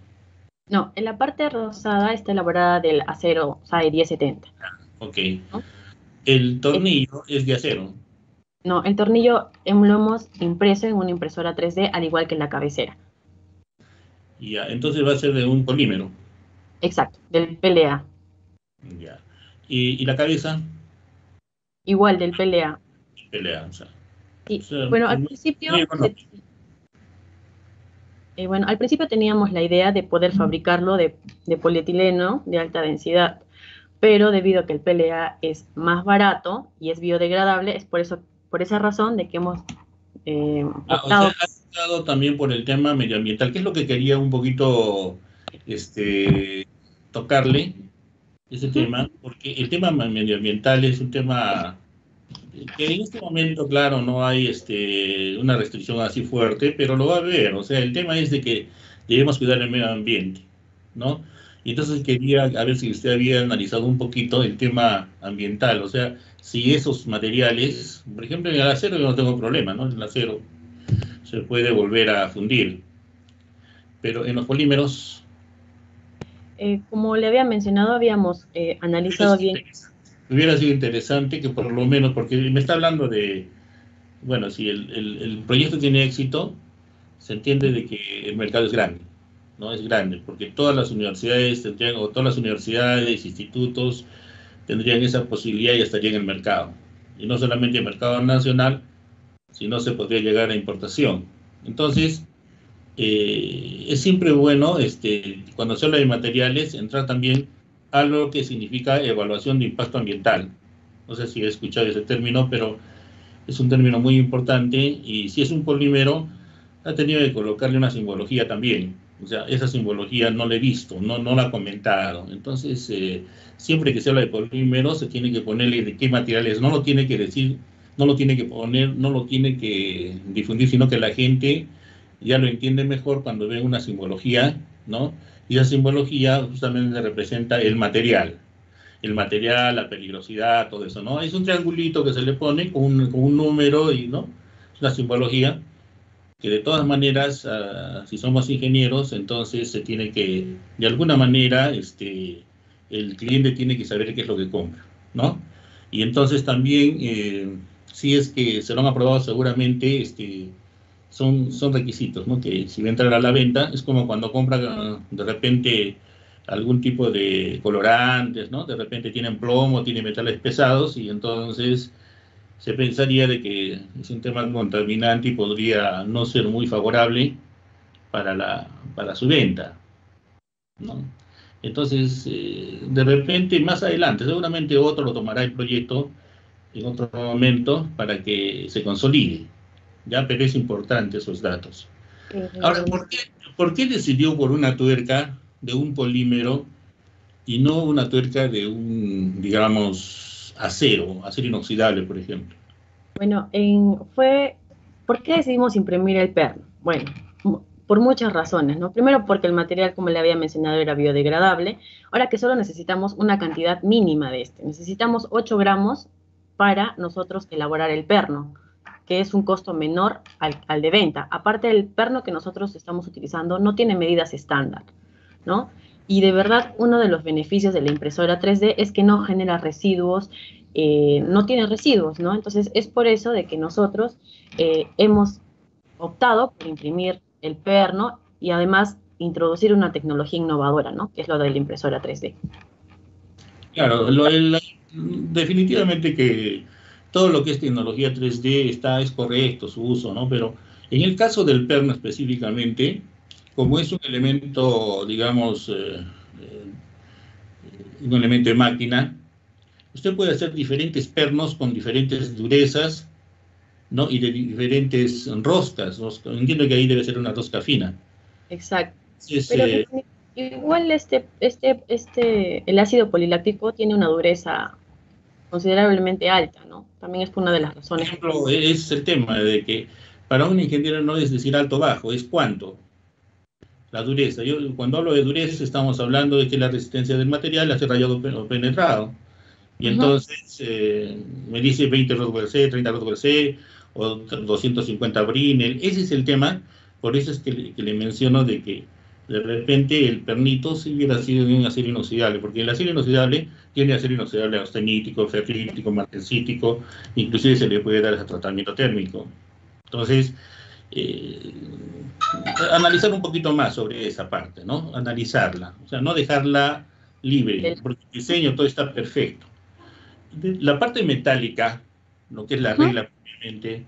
No, en la parte rosada está elaborada del acero S A E diez setenta. Ah, ok. ¿No? ¿El tornillo es... es de acero? No, el tornillo lo hemos impreso en una impresora tres D, al igual que en la cabecera. Ya, entonces va a ser de un polímero. Exacto, del P L A. Ya. ¿Y, ¿Y la cabeza? Igual, del P L A. P L A, o sea. Sí. O sea, bueno, al principio... Eh, bueno. Eh, bueno, al principio teníamos la idea de poder fabricarlo de, de polietileno de alta densidad, pero debido a que el P L A es más barato y es biodegradable, es por eso, por esa razón de que hemos eh, optado... Ah, o sea, has optado también por el tema medioambiental, que es lo que quería un poquito... Este, tocarle ese tema, porque el tema medioambiental es un tema que en este momento, claro, no hay este, una restricción así fuerte, pero lo va a haber. O sea, el tema es de que debemos cuidar el medio ambiente, ¿no? Y entonces quería a ver si usted había analizado un poquito el tema ambiental, o sea, si esos materiales, por ejemplo, en el acero yo no tengo problema, ¿no? El acero se puede volver a fundir, pero en los polímeros... Eh, como le había mencionado, habíamos eh, analizado bien. Hubiera sido interesante que por lo menos, porque me está hablando de, bueno, si el, el, el proyecto tiene éxito, se entiende de que el mercado es grande, ¿no? Es grande, porque todas las universidades tendrían, o todas las universidades, institutos, tendrían esa posibilidad y estarían en el mercado. Y no solamente el mercado nacional, sino se podría llegar a importación. Entonces... Eh, es siempre bueno, este, cuando se habla de materiales, entrar también a lo que significa evaluación de impacto ambiental. No sé si he escuchado ese término, pero es un término muy importante, y si es un polímero, ha tenido que colocarle una simbología también. O sea, esa simbología no la he visto, no, no la he comentado. Entonces, eh, siempre que se habla de polímero, se tiene que ponerle de qué materiales. No lo tiene que decir, no lo tiene que poner, no lo tiene que difundir, sino que la gente... ya lo entiende mejor cuando ve una simbología, ¿no? Y esa simbología justamente representa el material. El material, la peligrosidad, todo eso, ¿no? Es un triangulito que se le pone con un, con un número y, ¿no? Es una simbología que de todas maneras, uh, si somos ingenieros, entonces se tiene que, de alguna manera, este, el cliente tiene que saber qué es lo que compra, ¿no? Y entonces también, eh, si es que serán aprobados seguramente, este... son, son requisitos, ¿no? Que si va a entrar a la venta, es como cuando compra de repente algún tipo de colorantes, ¿no? De repente tienen plomo, tienen metales pesados, y entonces se pensaría de que es un tema contaminante y podría no ser muy favorable para, la, para su venta, ¿no? Entonces, eh, de repente, más adelante, seguramente otro lo tomará el proyecto en otro momento para que se consolide, ¿ya? Pero es importante esos datos. Uh-huh. Ahora, ¿por qué, ¿por qué decidió por una tuerca de un polímero y no una tuerca de un, digamos, acero, acero inoxidable, por ejemplo? Bueno, en, fue, ¿por qué decidimos imprimir el perno? Bueno, por muchas razones, ¿no? Primero porque el material, como le había mencionado, era biodegradable, ahora que solo necesitamos una cantidad mínima de este, necesitamos ocho gramos para nosotros elaborar el perno, que es un costo menor al, al de venta. Aparte, el perno que nosotros estamos utilizando no tiene medidas estándar, ¿no? Y de verdad, uno de los beneficios de la impresora tres D es que no genera residuos, eh, no tiene residuos, ¿no? Entonces, es por eso de que nosotros eh, hemos optado por imprimir el perno y además introducir una tecnología innovadora, ¿no? Que es lo de la impresora tres D. Claro, lo, el, definitivamente que todo lo que es tecnología tres D está, es correcto su uso, ¿no? Pero en el caso del perno específicamente, como es un elemento, digamos, eh, eh, un elemento de máquina, usted puede hacer diferentes pernos con diferentes durezas, ¿no? Y de diferentes roscas. roscas. Entiendo que ahí debe ser una rosca fina. Exacto. Es, Pero eh, igual este, este, este, el ácido poliláctico tiene una dureza considerablemente alta, ¿no? También es una de las razones. Por ejemplo, es el tema de que para un ingeniero no es decir alto o bajo, es cuánto. La dureza. Yo, cuando hablo de dureza, estamos hablando de que la resistencia del material hace rayado o penetrado. Y uh-huh. entonces eh, me dice veinte R C, treinta R C o doscientos cincuenta Brinell. Ese es el tema, por eso es que, que le menciono de que de repente el pernito sí hubiera sido de un acero inoxidable, porque el acero inoxidable tiene acero inoxidable austenítico, ferrítico, martensítico, inclusive se le puede dar ese tratamiento térmico. Entonces, Eh, analizar un poquito más sobre esa parte, ¿no? Analizarla, o sea, no dejarla libre, porque el diseño todo está perfecto. La parte metálica, lo que es la regla, obviamente,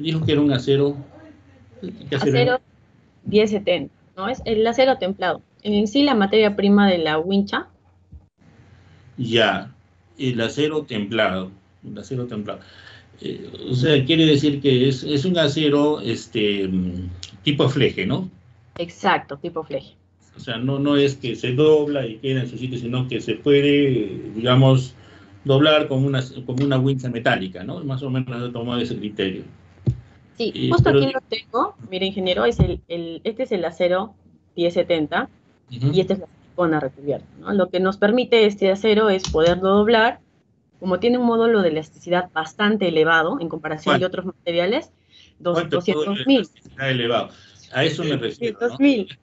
dijo que era un acero. ¿Qué acero? Acero diez setenta, ¿no? Es el acero templado. En sí, la materia prima de la wincha. Ya, el acero templado, el acero templado. Eh, o sea, quiere decir que es, es un acero este, tipo fleje, ¿no? Exacto, tipo fleje. O sea, no, no es que se dobla y queda en su sitio, sino que se puede, digamos, doblar como una, como una wincha metálica, ¿no? Más o menos he tomado ese criterio. Sí, eh, justo pero... aquí lo tengo. Mire, ingeniero, es el, el, este es el acero diez setenta, uh-huh. y este es la silicona recubierta, ¿no? Lo que nos permite este acero es poderlo doblar. Como tiene un módulo de elasticidad bastante elevado en comparación de otros materiales, doscientos mil. Elevado. A eso me refiero.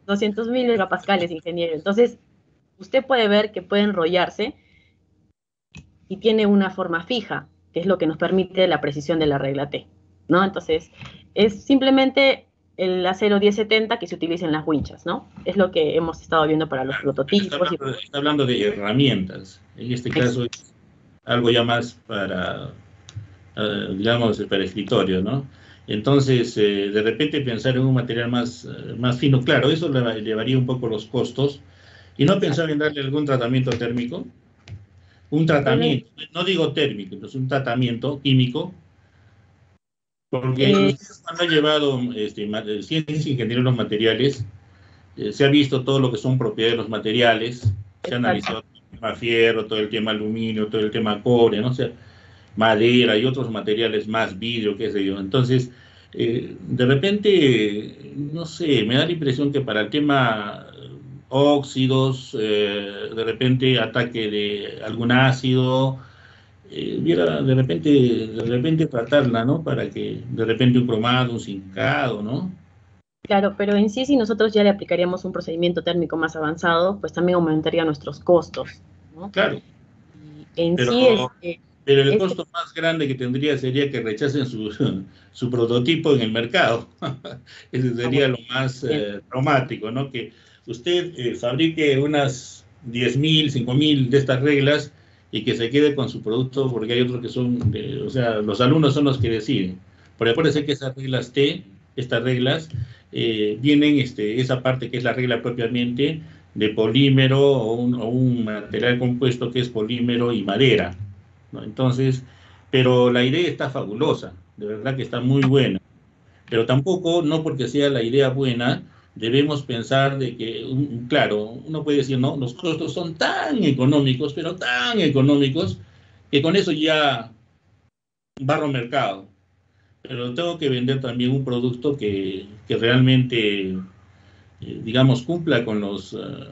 doscientos mil megapascales, ingeniero. Entonces, usted puede ver que puede enrollarse y tiene una forma fija, que es lo que nos permite la precisión de la regla T, ¿no? Entonces, es simplemente el acero diez setenta que se utiliza en las winchas, ¿no? Es lo que hemos estado viendo para los claro, prototipos. Está hablando, y... está hablando de herramientas. En este caso es algo ya más para, uh, digamos, para escritorio, ¿no? Entonces, eh, de repente pensar en un material más, uh, más fino, claro, eso le elevaría un poco los costos, y no pensar en darle algún tratamiento térmico, un tratamiento, no digo térmico, es un tratamiento químico, porque eh. cuando han llevado este, ciencias y ingenieros los materiales, eh, se ha visto todo lo que son propiedades de los materiales, se ha analizado tema fierro, todo el tema aluminio, todo el tema cobre, no o sea, madera y otros materiales más, vidrio, qué sé yo. Entonces, eh, de repente, no sé, me da la impresión que para el tema óxidos, eh, de repente ataque de algún ácido, eh, viera de repente, de repente tratarla, ¿no? Para que de repente un cromado, un cincado, ¿no? Claro, pero en sí, si nosotros ya le aplicaríamos un procedimiento térmico más avanzado, pues también aumentaría nuestros costos, ¿no? Claro. En pero, sí es, eh, Pero el costo más grande que tendría sería que rechacen su, su prototipo en el mercado. Ese sería lo más eh, traumático, ¿no? Que usted eh, fabrique unas diez mil, cinco mil de estas reglas y que se quede con su producto, porque hay otros que son, eh, o sea, los alumnos son los que deciden. Pero parece que esas reglas T, estas reglas, eh, vienen este, esa parte que es la regla propiamente de polímero o un, o un material compuesto que es polímero y madera, ¿no? Entonces, pero la idea está fabulosa, de verdad que está muy buena, pero tampoco, no porque sea la idea buena, debemos pensar de que, un, claro, uno puede decir, no, los costos son tan económicos, pero tan económicos, que con eso ya barro mercado, pero tengo que vender también un producto que, que realmente, eh, digamos, cumpla con los... Uh,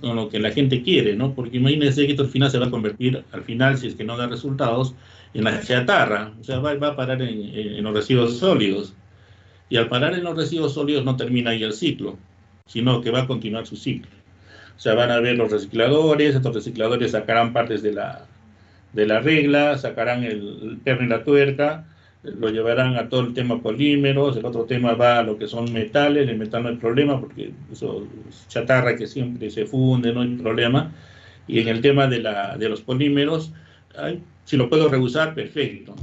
con lo que la gente quiere, ¿no? Porque imagínense que esto al final se va a convertir, al final, si es que no da resultados, en la chatarra, o sea, va, va a parar en, en, en los residuos sólidos, y al parar en los residuos sólidos no termina ahí el ciclo, sino que va a continuar su ciclo. O sea, van a ver los recicladores, estos recicladores sacarán partes de la, de la regla, sacarán el perno y la tuerca, lo llevarán a todo el tema polímeros, el otro tema va a lo que son metales, el metal no hay problema porque eso es chatarra que siempre se funde, no hay problema, y en el tema de, la, de los polímeros, ay, si lo puedo reusar, perfecto.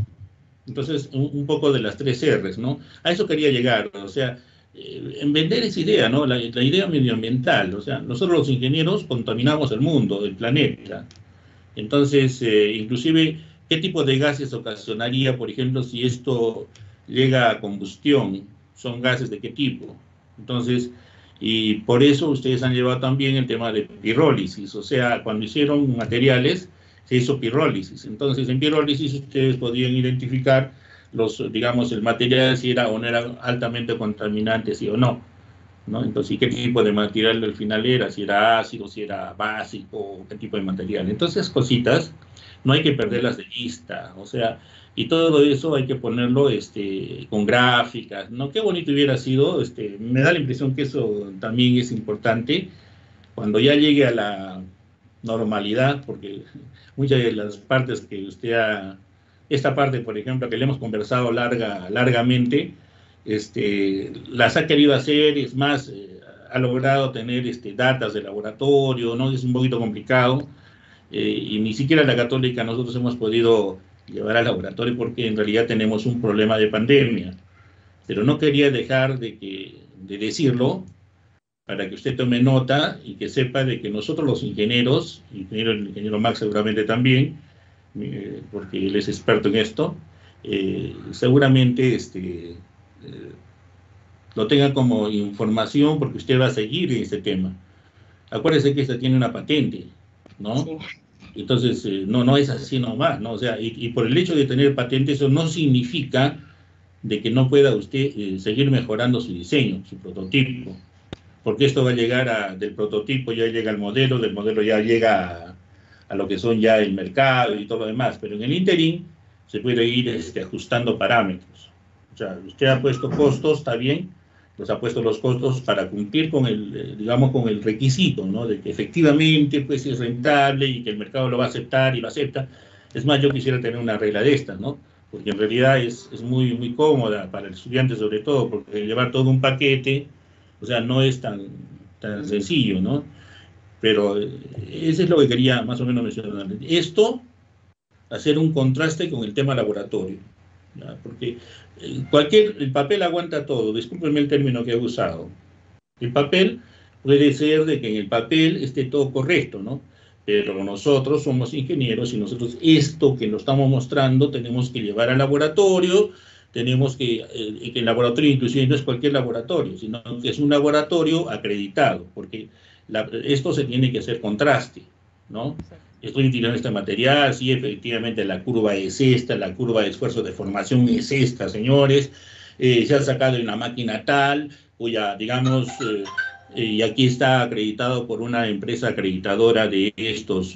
Entonces, un, un poco de las tres R's, ¿no? A eso quería llegar, o sea, eh, en vender esa idea, ¿no? La, la idea medioambiental, o sea, nosotros los ingenieros contaminamos el mundo, el planeta, entonces, eh, inclusive... ¿Qué tipo de gases ocasionaría, por ejemplo, si esto llega a combustión? ¿Son gases de qué tipo? Entonces, y por eso ustedes han llevado también el tema de pirólisis. O sea, cuando hicieron materiales, se hizo pirólisis. Entonces, en pirólisis ustedes podían identificar, los, digamos, el material, si era o no era altamente contaminante, sí o no, ¿no? Entonces, ¿qué tipo de material al final era? Si era ácido, si era básico, qué tipo de material. Entonces, cositas... No hay que perderlas de vista, o sea, y todo eso hay que ponerlo este, con gráficas, ¿no? Qué bonito hubiera sido, este, me da la impresión que eso también es importante, cuando ya llegue a la normalidad, porque muchas de las partes que usted ha, esta parte, por ejemplo, que le hemos conversado larga, largamente, este, las ha querido hacer, es más, eh, ha logrado tener este, datas de laboratorio, ¿no? Es un poquito complicado. Eh, y ni siquiera la Católica nosotros hemos podido llevar al laboratorio porque en realidad tenemos un problema de pandemia, pero no quería dejar de, que, de decirlo para que usted tome nota y que sepa de que nosotros los ingenieros, ingeniero, el ingeniero Max seguramente también, eh, porque él es experto en esto, eh, seguramente este, eh, lo tenga como información porque usted va a seguir en este tema. Acuérdese que esta tiene una patente, ¿no? Sí. Entonces, eh, no, no es así nomás, ¿no? O sea, y, y por el hecho de tener patente, eso no significa de que no pueda usted eh, seguir mejorando su diseño, su prototipo, porque esto va a llegar a, del prototipo ya llega al modelo, del modelo ya llega a, a lo que son ya el mercado y todo lo demás, pero en el interín se puede ir este, ajustando parámetros. O sea, usted ha puesto costos, está bien, los ha puesto los costos para cumplir con el, digamos, con el requisito, ¿no? De que efectivamente, pues, es rentable y que el mercado lo va a aceptar y lo acepta. Es más, yo quisiera tener una regla de estas, ¿no? Porque en realidad es, es muy, muy cómoda para el estudiante, sobre todo, porque llevar todo un paquete, o sea, no es tan, tan sencillo, ¿no? Pero eso es lo que quería más o menos mencionar. Esto, hacer un contraste con el tema laboratorio, ¿no? Porque... Cualquier, el papel aguanta todo, discúlpenme el término que he usado. El papel puede ser de que en el papel esté todo correcto, ¿no? Pero nosotros somos ingenieros y nosotros esto que lo estamos mostrando tenemos que llevar al laboratorio, tenemos que, eh, que el laboratorio inclusive no es cualquier laboratorio, sino que es un laboratorio acreditado, porque la, esto se tiene que hacer contraste, ¿no? Estoy utilizando este material, sí, efectivamente la curva es esta, la curva de esfuerzo de formación es esta, señores. Eh, se ha sacado en la máquina tal, cuya, digamos, eh, eh, y aquí está acreditado por una empresa acreditadora de estos,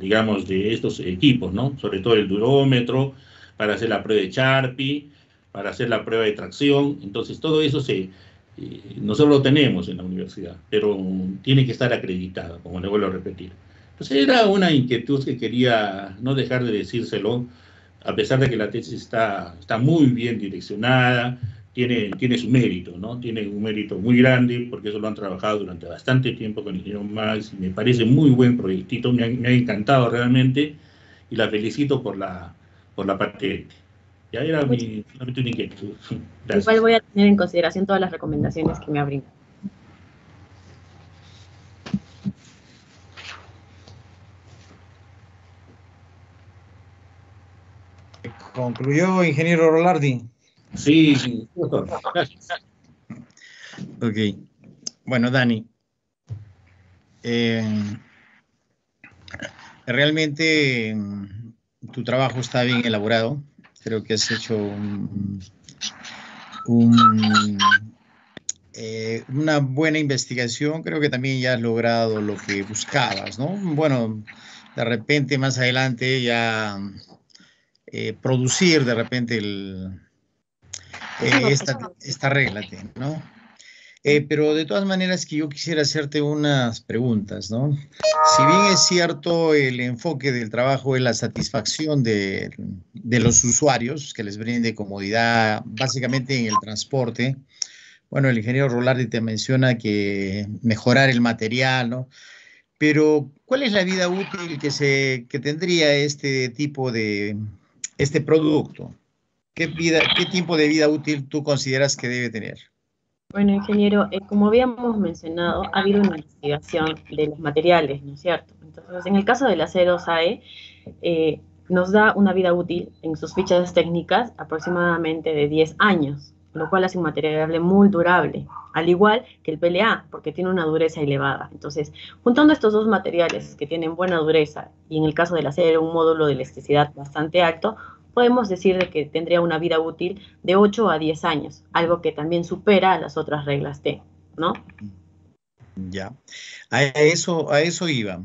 digamos, de estos equipos, ¿no? Sobre todo el durómetro, para hacer la prueba de Sharpie, para hacer la prueba de tracción. Entonces, todo eso se... Eh, nosotros lo tenemos en la universidad, pero tiene que estar acreditado, como le vuelvo a repetir. Pues era una inquietud que quería no dejar de decírselo, a pesar de que la tesis está, está muy bien direccionada, tiene, tiene su mérito, ¿no? Tiene un mérito muy grande, porque eso lo han trabajado durante bastante tiempo con el ingeniero Max, y me parece muy buen proyectito, me ha, me ha encantado realmente, y la felicito por la, por la patente. Ya era mi, mi inquietud. Gracias. Igual voy a tener en consideración todas las recomendaciones que me ha brindado. ¿Concluyó, ingeniero Rolardi? Sí, sí. Ok. Bueno, Dani. Eh, realmente tu trabajo está bien elaborado. Creo que has hecho un, un, eh, una buena investigación. Creo que también ya has logrado lo que buscabas, ¿no? Bueno, de repente más adelante ya... Eh, producir de repente el, eh, esta, esta regla, ¿no? Eh, pero de todas maneras que yo quisiera hacerte unas preguntas, ¿no? Si bien es cierto el enfoque del trabajo es la satisfacción de, de los usuarios, que les brinde comodidad básicamente en el transporte, bueno, el ingeniero Rolardi te menciona que mejorar el material, ¿no? Pero, ¿cuál es la vida útil que, se, que tendría este tipo de... este producto? ¿Qué, vida, ¿Qué tiempo de vida útil tú consideras que debe tener? Bueno, ingeniero, eh, como habíamos mencionado, ha habido una investigación de los materiales, ¿no es cierto? Entonces, en el caso del acero S A E, eh, nos da una vida útil en sus fichas técnicas aproximadamente de diez años, lo cual hace un material muy durable, al igual que el P L A, porque tiene una dureza elevada. Entonces, juntando estos dos materiales que tienen buena dureza, y en el caso del acero un módulo de elasticidad bastante alto, podemos decir de que tendría una vida útil de ocho a diez años, algo que también supera a las otras reglas T, ¿no? Ya, a eso, a eso iba.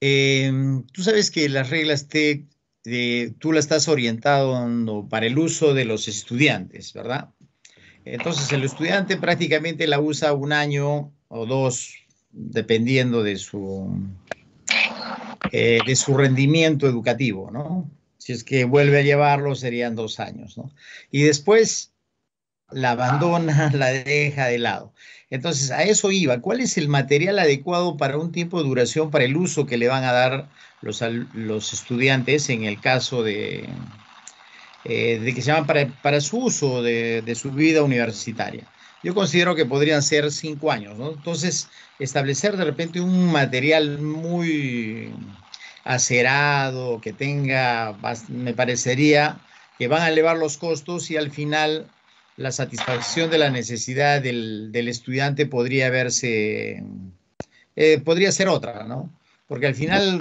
Eh, tú sabes que las reglas T, eh, tú las estás orientando para el uso de los estudiantes, ¿verdad? Entonces, el estudiante prácticamente la usa un año o dos, dependiendo de su, eh, de su rendimiento educativo, ¿no? Si es que vuelve a llevarlo, serían dos años, ¿no? Y después la abandona, la deja de lado. Entonces, a eso iba. ¿Cuál es el material adecuado para un tiempo de duración para el uso que le van a dar los, los estudiantes en el caso de... Eh, de que se llaman para, para su uso de, de su vida universitaria? Yo considero que podrían ser cinco años, ¿no? Entonces, establecer de repente un material muy acerado, que tenga, me parecería que van a elevar los costos y al final la satisfacción de la necesidad del, del estudiante podría verse, eh, podría ser otra, ¿no? Porque al final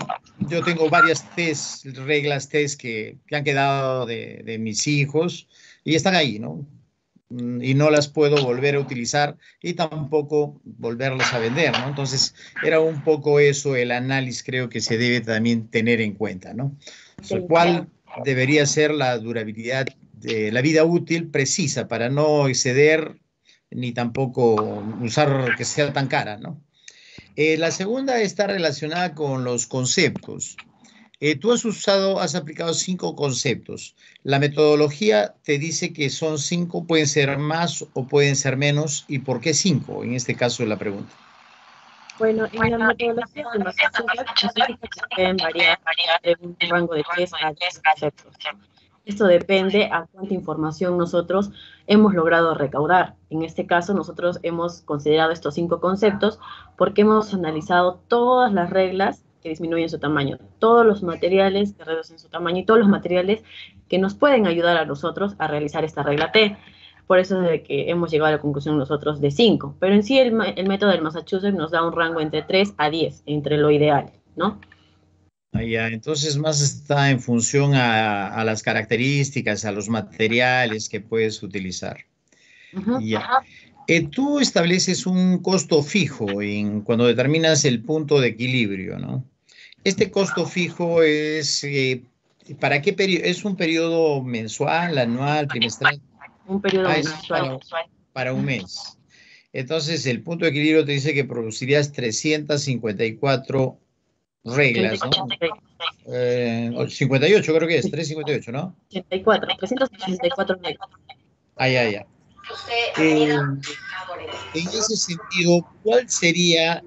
yo tengo varias test, reglas test que, que han quedado de, de mis hijos y están ahí, ¿no? Y no las puedo volver a utilizar y tampoco volverlas a vender, ¿no? Entonces, era un poco eso el análisis, creo que se debe también tener en cuenta, ¿no? O sea, ¿cuál debería ser la durabilidad, de la vida útil precisa para no exceder ni tampoco usar que sea tan cara, ¿no? Eh, la segunda está relacionada con los conceptos. Eh, tú has usado, has aplicado cinco conceptos. La metodología te dice que son cinco, pueden ser más o pueden ser menos. ¿Y por qué cinco? En este caso la pregunta. Bueno, en la metodología de Massachusetts pueden variar de un rango de tres a diez conceptos. Esto depende a cuánta información nosotros hemos logrado recaudar. En este caso, nosotros hemos considerado estos cinco conceptos porque hemos analizado todas las reglas que disminuyen su tamaño, todos los materiales que reducen su tamaño y todos los materiales que nos pueden ayudar a nosotros a realizar esta regla T. Por eso es de que hemos llegado a la conclusión nosotros de cinco. Pero en sí, el, el método del Massachusetts nos da un rango entre tres a diez, entre lo ideal, ¿no? Ya, entonces más está en función a, a las características, a los materiales que puedes utilizar. Uh-huh. Ya. Eh, tú estableces un costo fijo en, cuando determinas el punto de equilibrio, ¿no? Este costo fijo es, eh, ¿para qué periodo? ¿Es un periodo mensual, anual, trimestral? Un periodo ah, mensual. Para, para un mes. Entonces, el punto de equilibrio te dice que producirías trescientos cincuenta y cuatro reglas, ¿no? Eh, cincuenta y ocho creo que es, trescientos cincuenta y ocho, ¿no? ochenta y cuatro, trescientos sesenta y cuatro reglas. Ah, ya, ya. Eh, en ese sentido, ¿cuál sería,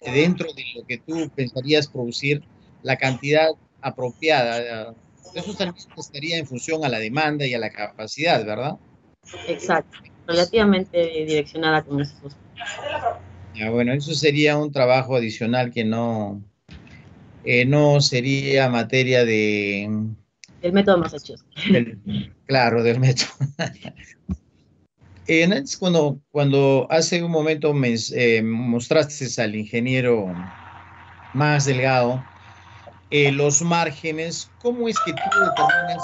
dentro de lo que tú pensarías producir, la cantidad apropiada? Eso también estaría en función a la demanda y a la capacidad, ¿verdad? Exacto, relativamente direccionada con esos. Ya, bueno, eso sería un trabajo adicional que no, eh, no sería materia de... Del método Massachusetts. Del, claro, del método. eh, cuando, cuando hace un momento me, eh, mostraste al ingeniero Max Delgado, eh, los márgenes, ¿cómo es que tú determinas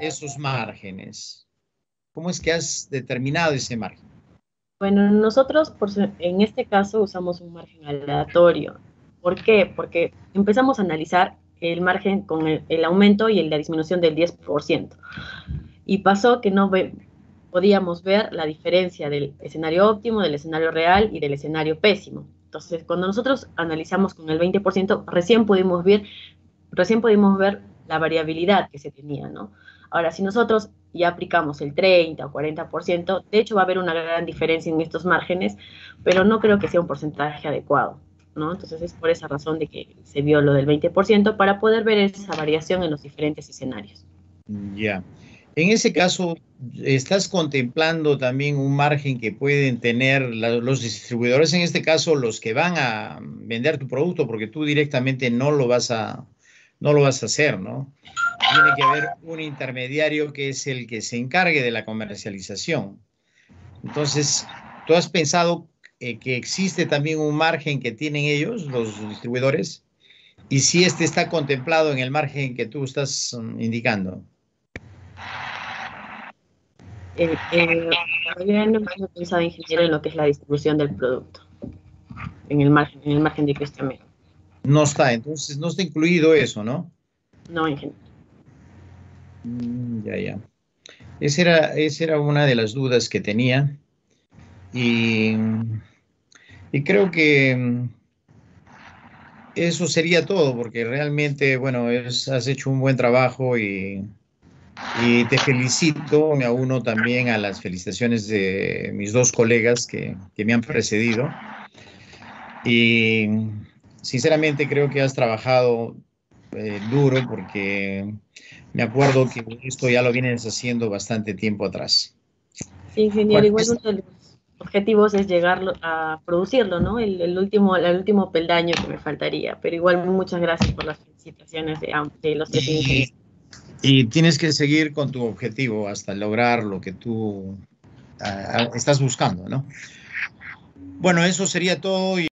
esos márgenes? ¿Cómo es que has determinado ese margen? Bueno, nosotros por su, en este caso usamos un margen aleatorio. ¿Por qué? Porque empezamos a analizar el margen con el, el aumento y la disminución del diez por ciento. Y pasó que no ve, podíamos ver la diferencia del escenario óptimo, del escenario real y del escenario pésimo. Entonces, cuando nosotros analizamos con el veinte por ciento, recién pudimos ver, recién pudimos ver la variabilidad que se tenía, ¿no? Ahora, si nosotros ya aplicamos el treinta o cuarenta por ciento, de hecho va a haber una gran diferencia en estos márgenes, pero no creo que sea un porcentaje adecuado, ¿no? Entonces es por esa razón de que se vio lo del veinte por ciento para poder ver esa variación en los diferentes escenarios. Ya. En ese caso, ¿estás contemplando también un margen que pueden tener la, los distribuidores, en este caso los que van a vender tu producto, porque tú directamente no lo vas a, no lo vas a hacer, ¿no? Tiene que haber un intermediario que es el que se encargue de la comercialización. Entonces, ¿tú has pensado eh, que existe también un margen que tienen ellos, los distribuidores? Y si este está contemplado en el margen que tú estás um, indicando. Eh, eh, todavía no he pensado, ingeniero, en lo que es la distribución del producto, en el margen, en el margen de crecimiento. No está, entonces no está incluido eso, ¿no? No, ingeniero. Ya, ya. Esa era, esa era una de las dudas que tenía. Y, y creo que eso sería todo, porque realmente, bueno, es, has hecho un buen trabajo y, y te felicito. Me uno también a las felicitaciones de mis dos colegas que, que me han precedido. Y sinceramente creo que has trabajado eh, duro, porque... me acuerdo que esto ya lo vienes haciendo bastante tiempo atrás. Sí, ingeniero, igual uno de los objetivos es llegar a producirlo, ¿no? El, el, último, el último peldaño que me faltaría. Pero igual muchas gracias por las felicitaciones de, de los tres ingenieros. Y tienes que seguir con tu objetivo hasta lograr lo que tú uh, estás buscando, ¿no? Bueno, eso sería todo. Y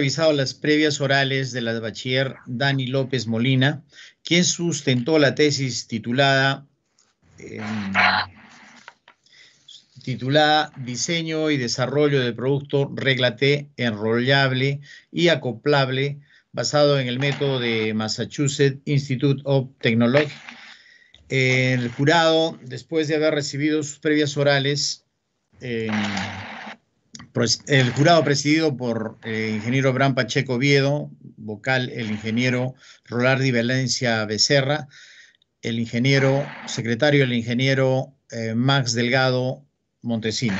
revisado las previas orales de la bachiller Dani López Molina, quien sustentó la tesis titulada, eh, titulada Diseño y Desarrollo del Producto Regla T Enrollable y Acoplable, basado en el método de Massachusetts Institute of Technology. El jurado, después de haber recibido sus previas orales, eh, el jurado presidido por el ingeniero Abraham Pacheco Oviedo, vocal el ingeniero Rolardi Valencia Becerra, el ingeniero secretario, el ingeniero eh, Max Delgado Montesinos.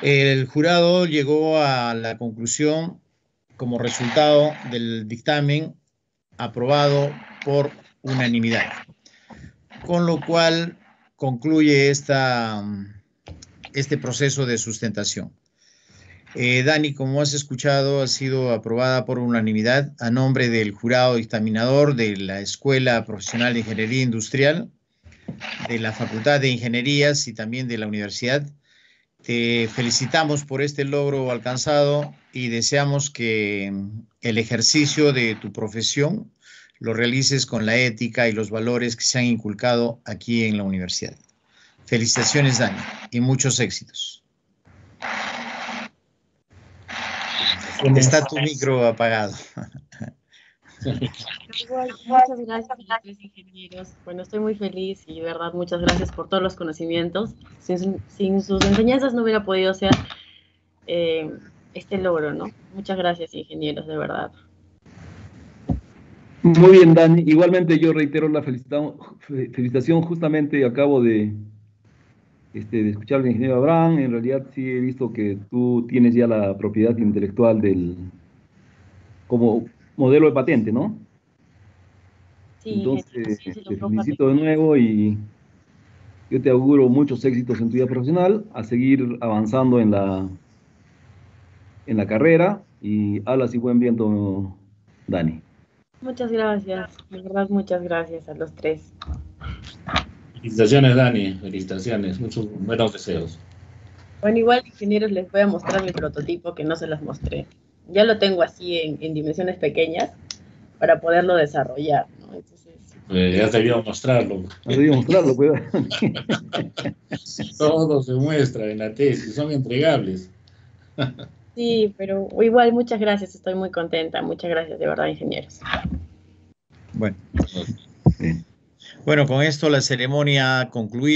El jurado llegó a la conclusión, como resultado del dictamen aprobado por unanimidad. Con lo cual concluye esta, este proceso de sustentación. Eh, Dani, como has escuchado, ha sido aprobada por unanimidad a nombre del jurado dictaminador de la Escuela Profesional de Ingeniería Industrial, de la Facultad de Ingenierías y también de la Universidad. Te felicitamos por este logro alcanzado y deseamos que el ejercicio de tu profesión lo realices con la ética y los valores que se han inculcado aquí en la universidad. Felicitaciones, Dani, y muchos éxitos. Está tu micro apagado. Igual, muchas gracias, gracias, ingenieros. Bueno, estoy muy feliz y, de verdad, muchas gracias por todos los conocimientos. Sin, sin sus enseñanzas no hubiera podido ser eh, este logro, ¿no? Muchas gracias, ingenieros, de verdad. Muy bien, Dani. Igualmente yo reitero la felicitación. Justamente acabo de, este, de escuchar al ingeniero Abraham. En realidad sí he visto que tú tienes ya la propiedad intelectual del como modelo de patente, ¿no? Sí. Entonces sí, sí, te felicito de nuevo y yo te auguro muchos éxitos en tu vida profesional, a seguir avanzando en la, en la carrera, y alas y buen viento, Dani. Muchas gracias, de verdad, muchas gracias a los tres. Felicitaciones, Dani, felicitaciones, muchos buenos deseos. Bueno, igual, ingenieros, les voy a mostrar mi prototipo que no se los mostré. Ya lo tengo así en, en dimensiones pequeñas para poderlo desarrollar, ¿no? Entonces, eh, ya te iba a mostrarlo. Ya te iba a mostrarlo, cuidado. Todo se muestra en la tesis, son entregables. Sí, pero igual muchas gracias, estoy muy contenta, muchas gracias de verdad, ingenieros. Bueno, bueno, con esto la ceremonia concluida.